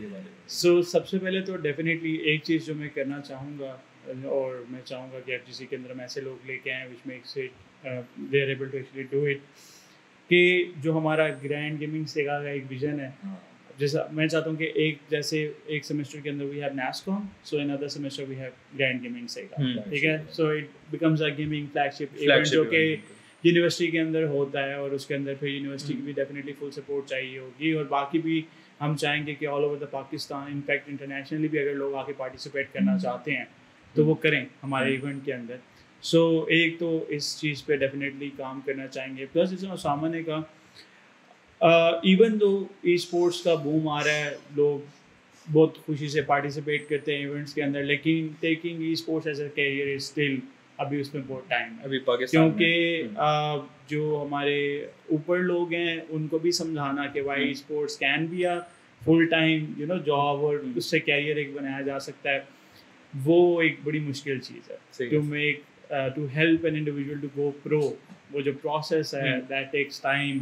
सो so, सबसे पहले तो डेफिनेटली एक चीज़ जो मैं करना चाहूँगा और मैं चाहूँगा कि एफ जी सी के अंदर हम ऐसे लोग लेके आएँ which makes it they are able to actually do it, कि जो हमारा ग्रैंड गेमिंग सेगा का एक विजन है. हाँ. जैसा मैं चाहता हूँ कि एक जैसे एक सेमेस्टर के अंदर we have NASCON, so in other semester we have grand gaming सेगा. ठीक है, so it becomes a gaming flagship event जो कि यूनिवर्सिटी के अंदर होता है, और उसके अंदर फिर यूनिवर्सिटी की भी डेफिनेटली फुल सपोर्ट चाहिए होगी. और बाकी भी हम चाहेंगे कि all over the Pakistan, in fact internationally भी अगर लोग आके पार्टिसिपेट करना चाहते हैं तो वो करें हमारे इवेंट के अंदर. सो so, एक तो इस चीज़ पे डेफिनेटली काम करना चाहेंगे. प्लस जैसे उसामा ने कहा, इवन दो ई स्पोर्ट्स का बूम आ रहा है, लोग बहुत खुशी से पार्टिसिपेट करते हैं इवेंट्स के अंदर, लेकिन taking esports as a career is still अभी उसमें बहुत टाइम है अभी पाकिस्तान, क्योंकि जो हमारे ऊपर लोग हैं उनको भी समझाना कि भाई sports can be a full time you know job, और उससे कैरियर एक बनाया जा सकता है, वो एक बड़ी मुश्किल चीज़ है. To make to help an individual to go pro, वो जो प्रोसेस है दैट टेक्स टाइम.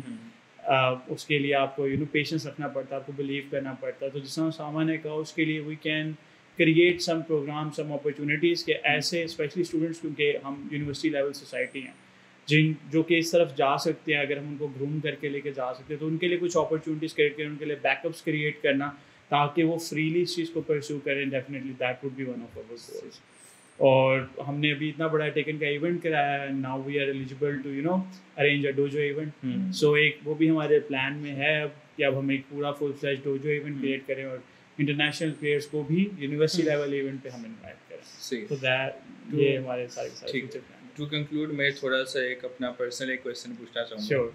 उसके लिए आपको यू नो पेशेंस रखना पड़ता है, आपको बिलीव करना पड़ता है. तो जिस तरह उसामा ने कहा, उसके लिए we can create some program some opportunities के ऐसे स्पेशली स्टूडेंट्स, क्योंकि हम यूनिवर्सिटी लेवल सोसाइटी हैं जिन जो कि इस तरफ जा सकते हैं, अगर हम उनको ग्रूम करके लेके जा सकते हैं तो उनके लिए कुछ अपॉर्चुनिटीज़ क्रिएट करें, उनके लिए बैकअप्स क्रिएट करना ताकि वो फ्रीली इस चीज़ को परस्यू करें. Definitely that would be one of our goals. और हमने अभी इतना बड़ा टेकन का इवेंट कराया, now we are eligible to you know arrange a dojo event. So एक वो भी हमारे प्लान में है अब कि अब हम एक पूरा full flash dojo event create करें और इंटरनेशनल प्लेयर्स को भी यूनिवर्सिटी लेवल इवेंट पे हम इनवाइट करें. तो दैट ये हमारे सारे सारे ठीक है. टू कंक्लूड, मैं थोड़ा सा एक अपना पर्सनल एक क्वेश्चन पूछना चाहूँगा. sure.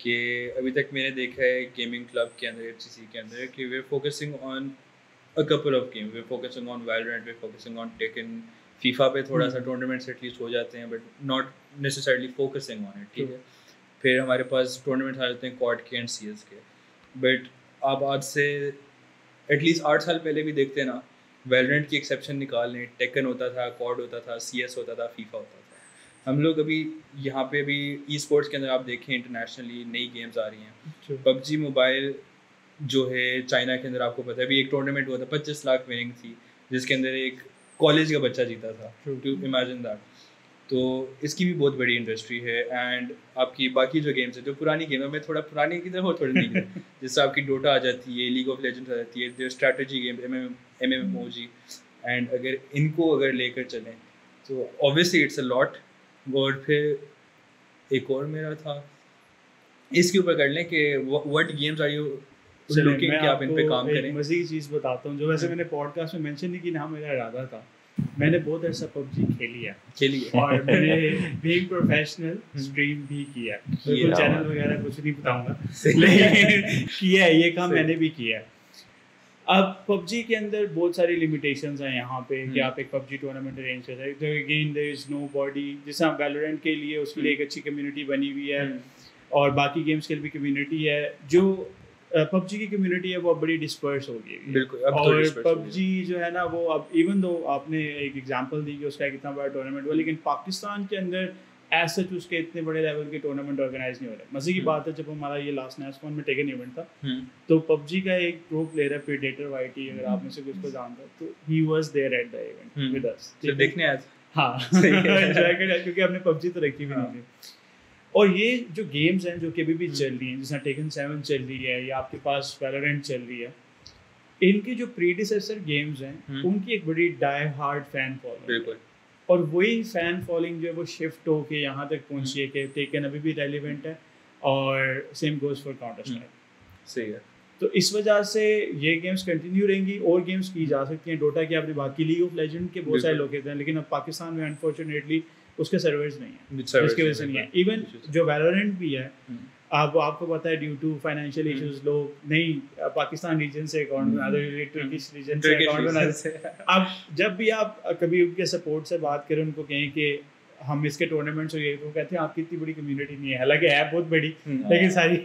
कि अभी तक मैंने देखा है गेमिंग क्लब के अंदर, एफसीसी के अंदर, कि we are focusing on a couple of game, we are focusing on Valorant, we are focusing on Tekken, FIFA पे थोड़ा सा टूर्नामेंट्स एटलीस्ट हो जाते हैं but not necessarily focusing on it. ठीक है, फिर हमारे पास टूर्नामेंट्स आ जाते हैं क्वाड के एंड सी एस के. बट आप आज से एटलीस्ट आठ साल पहले भी देखते ना, वैलोरेंट की एक्सेप्शन निकाल लें, टेकन होता था, कॉड होता था, सीएस होता था, फीफा होता था. हम लोग अभी यहाँ पे भी ई स्पोर्ट्स के अंदर आप देखें इंटरनेशनली नई गेम्स आ रही हैं. पबजी मोबाइल जो है चाइना के अंदर, आपको पता है, अभी एक टूर्नामेंट हुआ था पच्चीस लाख विनिंग थी जिसके अंदर एक कॉलेज का बच्चा जीता था. To imagine that. तो इसकी भी बहुत बड़ी इंडस्ट्री है. एंड आपकी बाकी जो गेम्स है, जो पुरानी गेम है, मैं थोड़ा पुरानी की तरफ और थोड़ी नहीं जैसे आपकी डोटा आ जाती है, लीग ऑफ लेजेंड्स आ जाती है, जो strategy game M M M O G, and अगर इनको अगर लेकर चलें तो ऑब्वियसली इट्स अ लॉट. और फिर एक और मेरा था इसके ऊपर कर लें कि what games are you looking कि आप इन पे काम करें. मजे की चीज़ बताता हूँ जो वैसे मैंने पॉडकास्ट में मेंशन नहीं की, ना मेरा इरादा था. मैंने बहुत ऐसा पबजी खेली है खेली है और मैंने बीइंग प्रोफेशनल स्ट्रीम भी किया, कोई चैनल वगैरह कुछ नहीं बताऊंगा, लेकिन किया है ये काम मैंने भी किया है. अब पबजी के अंदर बहुत सारी लिमिटेशंस हैं यहाँ पे कि आप एक पबजी टूर्नामेंट अरेंज कर सकते हो, again there is nobody, जैसे आप वैलोरेंट के लिए उसके लिए एक अच्छी कम्युनिटी बनी हुई है और बाकी गेम्स के लिए भी कम्युनिटी है, जो पबजी की कम्युनिटी है वो अब बड़ी डिस्पर्स हो गई है बिल्कुल, अब और तो पबजी जो है ना वो अब इवन दो आपने एक एग्जांपल दी कि उसका कितना बड़ा टूर्नामेंट हुआ, लेकिन पाकिस्तान के अंदर एज सच उसके इतने बड़े लेवल के टूर्नामेंट ऑर्गेनाइज नहीं हो रहे। मजे की बात है जब हमारा ये लास्ट नास्कॉन में टेकन इवेंट था तो पबजी का एक प्रो प्लेयर है प्रेडेटर वाईटी, अगर आप में से किसी को जानते हो तो he was there at the event with us, तो देखने आज हां एंजॉय कर, क्योंकि हमने पबजी तो रखी भी नहीं थी। और ये जो गेम्स हैं जो कभी भी चल रही हैं, जैसे टेकन सेवन चल रही है या आपके पास वैलोरेंट चल रही है, इनके जो प्रीडिसेसर गेम्स हैं उनकी एक बड़ी डाई हार्ड फैन फॉलोइंग बिल्कुल, और वही फैन फॉलोइंग जो है वो शिफ्ट हो के यहाँ तक पहुँची है कि टेकन अभी भी रेलिवेंट है और same goes for Counter Strike. सही है, तो इस वजह से ये गेम्स कंटिन्यू रहेंगी और गेम्स की जा सकती हैं। डोटा की आपने बात की, लीग ऑफ लेजेंड के बहुत सारे लोकेट हैं लेकिन अब पाकिस्तान में अनफॉर्चुनेटली उसके सर्वर्स नहीं है, इसकी वजह से नहीं है। इवन जो वैलोरेंट भी है अब आपको पता है ड्यू टू फाइनेंशियल इश्यूज लोग नहीं पाकिस्तान रीजन से अकाउंट बनाते, टर्किश रीजन से अकाउंट बनाते। अब जब भी आप कभी उनके सपोर्ट से बात करें, उनको कहें कि हम इसके टूर्नामेंट्स हो गए तो कहते हैं आपकी इतनी बड़ी कम्युनिटी नहीं है, हालांकि है बहुत बड़ी लेकिन सारी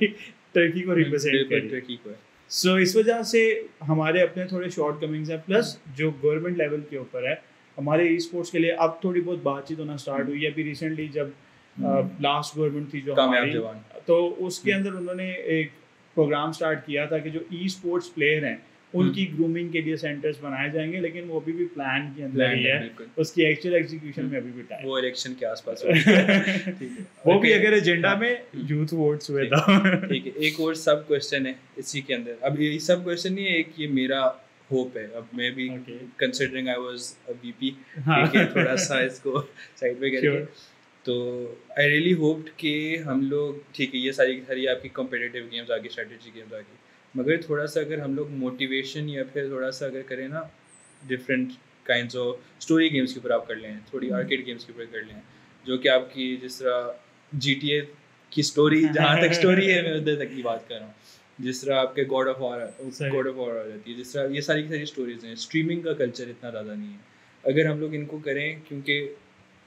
टर्की को रिप्रेजेंट करती है। सो इस वजह से हमारे अपने थोड़े शॉर्ट कमिंग्स हैं, प्लस जो गवर्नमेंट लेवल के ऊपर है हमारे ई स्पोर्ट्स के लिए अब थोड़ी बहुत बातचीत होना स्टार्ट हुई है। अभी रिसेंटली जब लास्ट गवर्नमेंट थी जो हमारी, तो उसके अंदर उन्होंने एक प्रोग्राम स्टार्ट किया था कि जो ई स्पोर्ट्स प्लेयर हैं उनकी ग्रूमिंग के लिए सेंटर्स बनाए जाएंगे, लेकिन वो अभी भी प्लान के अंदर ही है, उसकी एक्चुअल एग्जीक्यूशन में अभी भी टाइम, वो इलेक्शन के आसपास वो भी अगर एजेंडा में यूथ वोट्स हुए था। ठीक है, एक और सब क्वेश्चन है इसी के अंदर, अब ये सब क्वेश्चन नहीं है, एक ये मेरा होप है, अब मैं भी considering I was a VP ठीक है, थोड़ा सा इसको साइड पे करके तो आई रियली होप्ड कि हम लोग ठीक है ये सारी की सारी आपकी कॉम्पिटिटिव गेम्स आगे, स्ट्रेटजी गेम्स आगे, मगर थोड़ा सा अगर हम लोग मोटिवेशन या फिर थोड़ा सा अगर करें ना different kinds of story games के ऊपर आप कर लें, थोड़ी आर्केड गेम्स के ऊपर कर लें, जो कि आपकी जिस तरह जी टी ए की स्टोरी, जहाँ तक स्टोरी है मैं उधर तक की बात कर रहा हूँ, जिस तरह आपके God of War God of War आ जाती है, जिस तरह ये सारी की सारी स्टोरीज हैं। स्ट्रीमिंग का कल्चर इतना ज़्यादा नहीं है, अगर हम लोग इनको करें, क्योंकि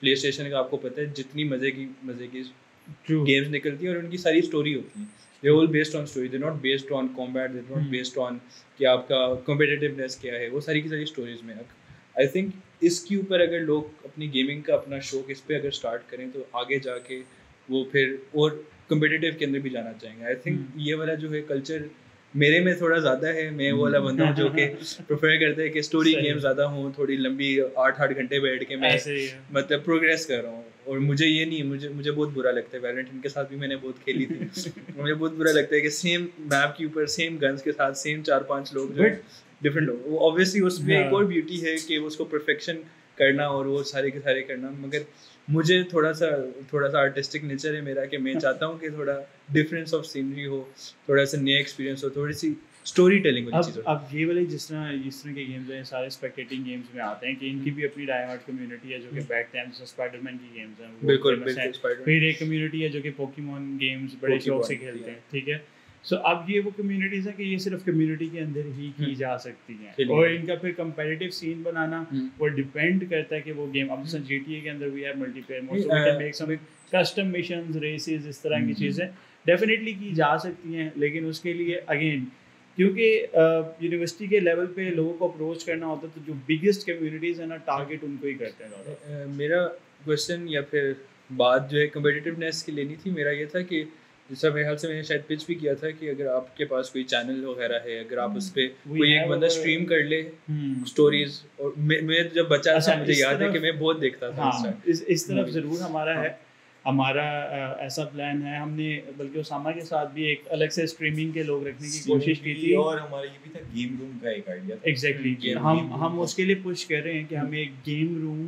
प्ले स्टेशन का आपको पता है जितनी मज़े की मज़े की गेम्स निकलती हैं और उनकी सारी स्टोरी होती है, they all based on story, they not based on combat, they not based on कि आपका कॉम्पिटिटिवनेस क्या है, वो सारी की सारी स्टोरीज में आई थिंक इसके ऊपर अगर लोग अपनी गेमिंग का अपना शौक इस पर अगर स्टार्ट करें तो आगे जाके वो फिर और कम्पिटिटिव के अंदर भी जाना चाहेंगे। आई थिंक ये वाला जो है कल्चर मेरे में थोड़ा ज़्यादा है, मैं वो वाला बंदा हूँ जो कि प्रेफर करता है कि स्टोरी गेम ज़्यादा हों, थोड़ी लंबी आठ आठ घंटे बैठ के मैं मतलब प्रोग्रेस कर रहा हूँ, और मुझे ये नहीं, मुझे मुझे बहुत बुरा लगता है, वैलेंटाइन के साथ भी मैंने बहुत खेली थी मुझे बहुत बुरा लगता है कि सेम मैप के ऊपर सेम गन्स के साथ सेम चार पाँच लोग जो डिफरेंट लोग, वो ऑब्वियसली उसमें एक और ब्यूटी है कि उसको परफेक्शन करना और वो सारे के सारे करना, मगर मुझे थोड़ा सा थोड़ा सा आर्टिस्टिक नेचर है मेरा कि मैं चाहता हूँ कि थोड़ा डिफरेंस ऑफ सीनरी हो, थोड़ा सा नया एक्सपीरियंस हो, थोड़ी सी स्टोरी टेलिंग वाली चीज़ हो। अब ये वाले जिस तरह जिस तरह के गेम्स हैं सारे स्पेक्टेटिंग गेम्स में आते हैं कि इनकी भी अपनी डाई हार्ड कम्युनिटी है जो कि बैठते हैं, जैसे स्पाइडरमैन की गेम्स हैं बिल्कुल, फिर एक कम्युनिटी है जो कि पोकेमॉन गेम्स बड़े शौक से खेलते हैं। ठीक है, सो अब ये वो कम्युनिटीज़ हैं कि ये सिर्फ कम्युनिटी के अंदर ही की जा सकती हैं, और इनका फिर कंपैरेटिव सीन बनाना वो डिपेंड करता है कि वो गेम, अब जैसे जीटीए के अंदर भी है multiplayer mode, so we can make some custom missions, races, इस तरह की चीज़ें डेफिनेटली की जा सकती हैं, लेकिन उसके लिए अगेन क्योंकि यूनिवर्सिटी के लेवल पे लोगों को अप्रोच करना होता है तो जो बिगेस्ट कम्युनिटीज़ हैं ना टारगेट उनको ही करते हैं। मेरा क्वेश्चन या फिर बात जो है कम्पटिटिवनेस की लेनी थी, मेरा ये था कि जैसा मेरे ख्याल से मैंने शायद पिच भी किया था कि अगर आपके पास कोई चैनल वगैरह है, अगर आप उस पर कोई एक बंदा स्ट्रीम कर ले स्टोरीज, और मैं, मैं जब बच्चा था मुझे याद है कि मैं बहुत देखता था। हाँ, इस इस तरफ ज़रूर हमारा है, हमारा ऐसा प्लान है, हमने बल्कि उसामा के साथ भी एक अलग से स्ट्रीमिंग के लोग रखने की कोशिश की थी, और हमारा ये भी था गेम रूम का एक आइडिया था। एग्जैक्टली, हम हम उसके लिए पुश कर रहे हैं कि हमें एक गेम रूम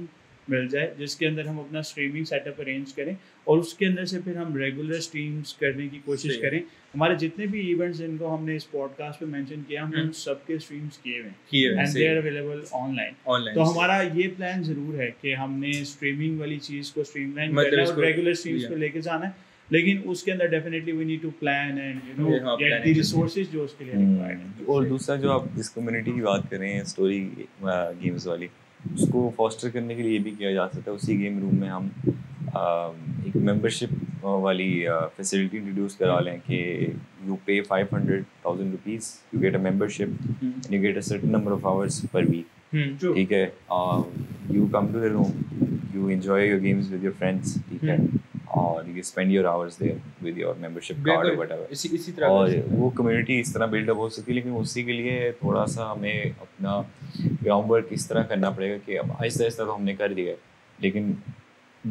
मिल जाए जिसके अंदर हम अपना स्ट्रीमिंग सेटअप अरेंज करें, और उसके अंदर से फिर हम रेगुलर स्ट्रीम्स करने की कोशिश करें। हमारे जितने भी इवेंट्स जिनको हमने इस पॉडकास्ट पे मेंशन किया, हम उन सबके स्ट्रीम्स किए हुए हैं and they are available online. तो हमारा ये प्लान जरूर है कि हमने स्ट्रीमिंग वाली चीज़ को स्ट्रीमलाइन करना है और रेगुलर स्ट्रीम्स को लेके जाना है। लेकिन उसके अंदर definitely we need to plan and you know get the resources जो उसके लिए रिक्वायर्ड है। और दूसरा जो आप इस कम्युनिटी की बात कर रहे हैं स्टोरी गेम्स वाली, उसको फॉस्टर करने के लिए भी किया जा सकता है। उसी गेम रूम में हम एक मेंबरशिप वाली फैसिलिटी इंट्रोड्यूस करा लें कि you pay five hundred thousand rupees you get a membership and you get a certain number of hours per week, ठीक है। You come to the room, you enjoy your games with your friends, ठीक है, और you spend your hours there with your membership card और whatever. इसी इसी तरह और वो कम्युनिटी इस तरह बिल्डअप हो सकती है। लेकिन उसी के लिए थोड़ा सा हमें अपना ग्राउंड वर्क इस तरह करना पड़ेगा कि अब आहिस्ता आहिस्ता तो हमने कर दिया है, लेकिन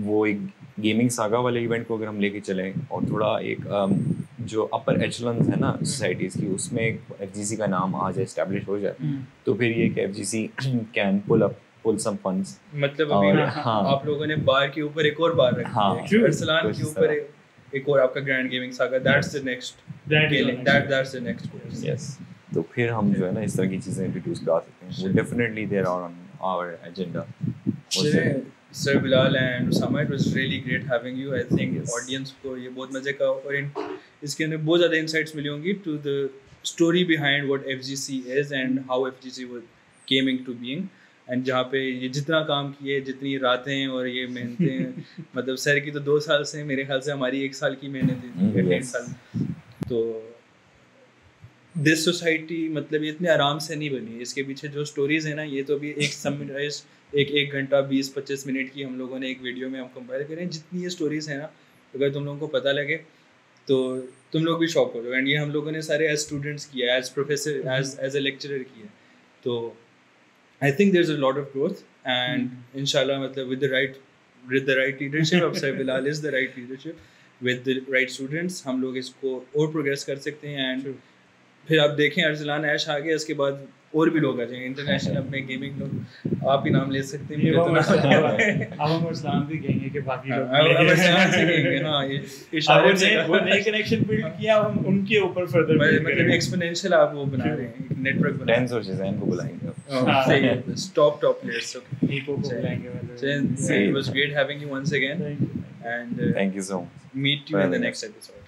वो एक गेमिंग सागा वाले इवेंट को अगर हम लेके चलें और थोड़ा एक जो अपर एचलन्स है ना सोसाइटीज़ की, उसमें एफ जी सी का नाम आज एस्टेब्लिश हो जाए, तो फिर ये कि F G C can pull up pull some funds. मतलब अभी हाँ, आप लोगों ने बार के ऊपर एक और बार रखा है, अरसलान के ऊपर एक और आपका grand gaming saga, that's the next that that's the next course, yes. तो फिर हम जो है ना इस तरह की चीज़ें इंट्रोड्यूस करा सकते हैं, वो definitely there are on our agenda. Sir Bilal and Usama, it was really great having you. I think yes. audience को ये बहुत मजे का और इन इसके अंदर बहुत ज़्यादा insights मिली होंगी to the story behind what F G C is and how F G C was came into being. And जहाँ पे ये जितना काम किए, जितनी रातें और ये मेहनतें मतलब सर की तो दो साल से, मेरे ख्याल से हमारी एक साल की मेहनत थी, एक साल। तो दिस सोसाइटी मतलब ये इतने आराम से नहीं बनी, इसके पीछे जो स्टोरीज हैं ना, ये तो अभी एक समराइज एक एक घंटा बीस पच्चीस मिनट की हम लोगों ने एक वीडियो में हम कंपाइल करें। जितनी ये स्टोरीज़ हैं ना, अगर तुम लोगों को पता लगे तो तुम लोग भी शॉक हो जाओ। एंड ये हम लोगों ने सारे एज स्टूडेंट्स किया है, as professor, as as a lecturer किया। तो I think there is a lot of growth and इंशाल्लाह मतलब with the right with the right leadership of sir Bilal is the right leadership with the right students, हम लोग इसको और progress कर सकते हैं। एंड फिर आप देखें अरसलान ऐश आ गया, इसके बाद और भी लोग आ जाएंगे इंटरनेशनल अपने गेमिंग लोग, आप ही नाम ले सकते हैं। अब हम अरसलान भी कहेंगे कि बाकी लोग अरसलान से कहेंगे, हां ये इशारे से वो नए कनेक्शन बिल्ड किया, हम उनके ऊपर फर्दर मतलब एक्सपोनेंशियल आप वो बना रहे हैं, एक नेटवर्क बना टेन सोर्सेस हैं, इनको बुलाएंगे टॉप टॉप प्लेयर्स, ओके इनको बुलाएंगे। It was great having you once again and thank you so much, meet you in the next episode.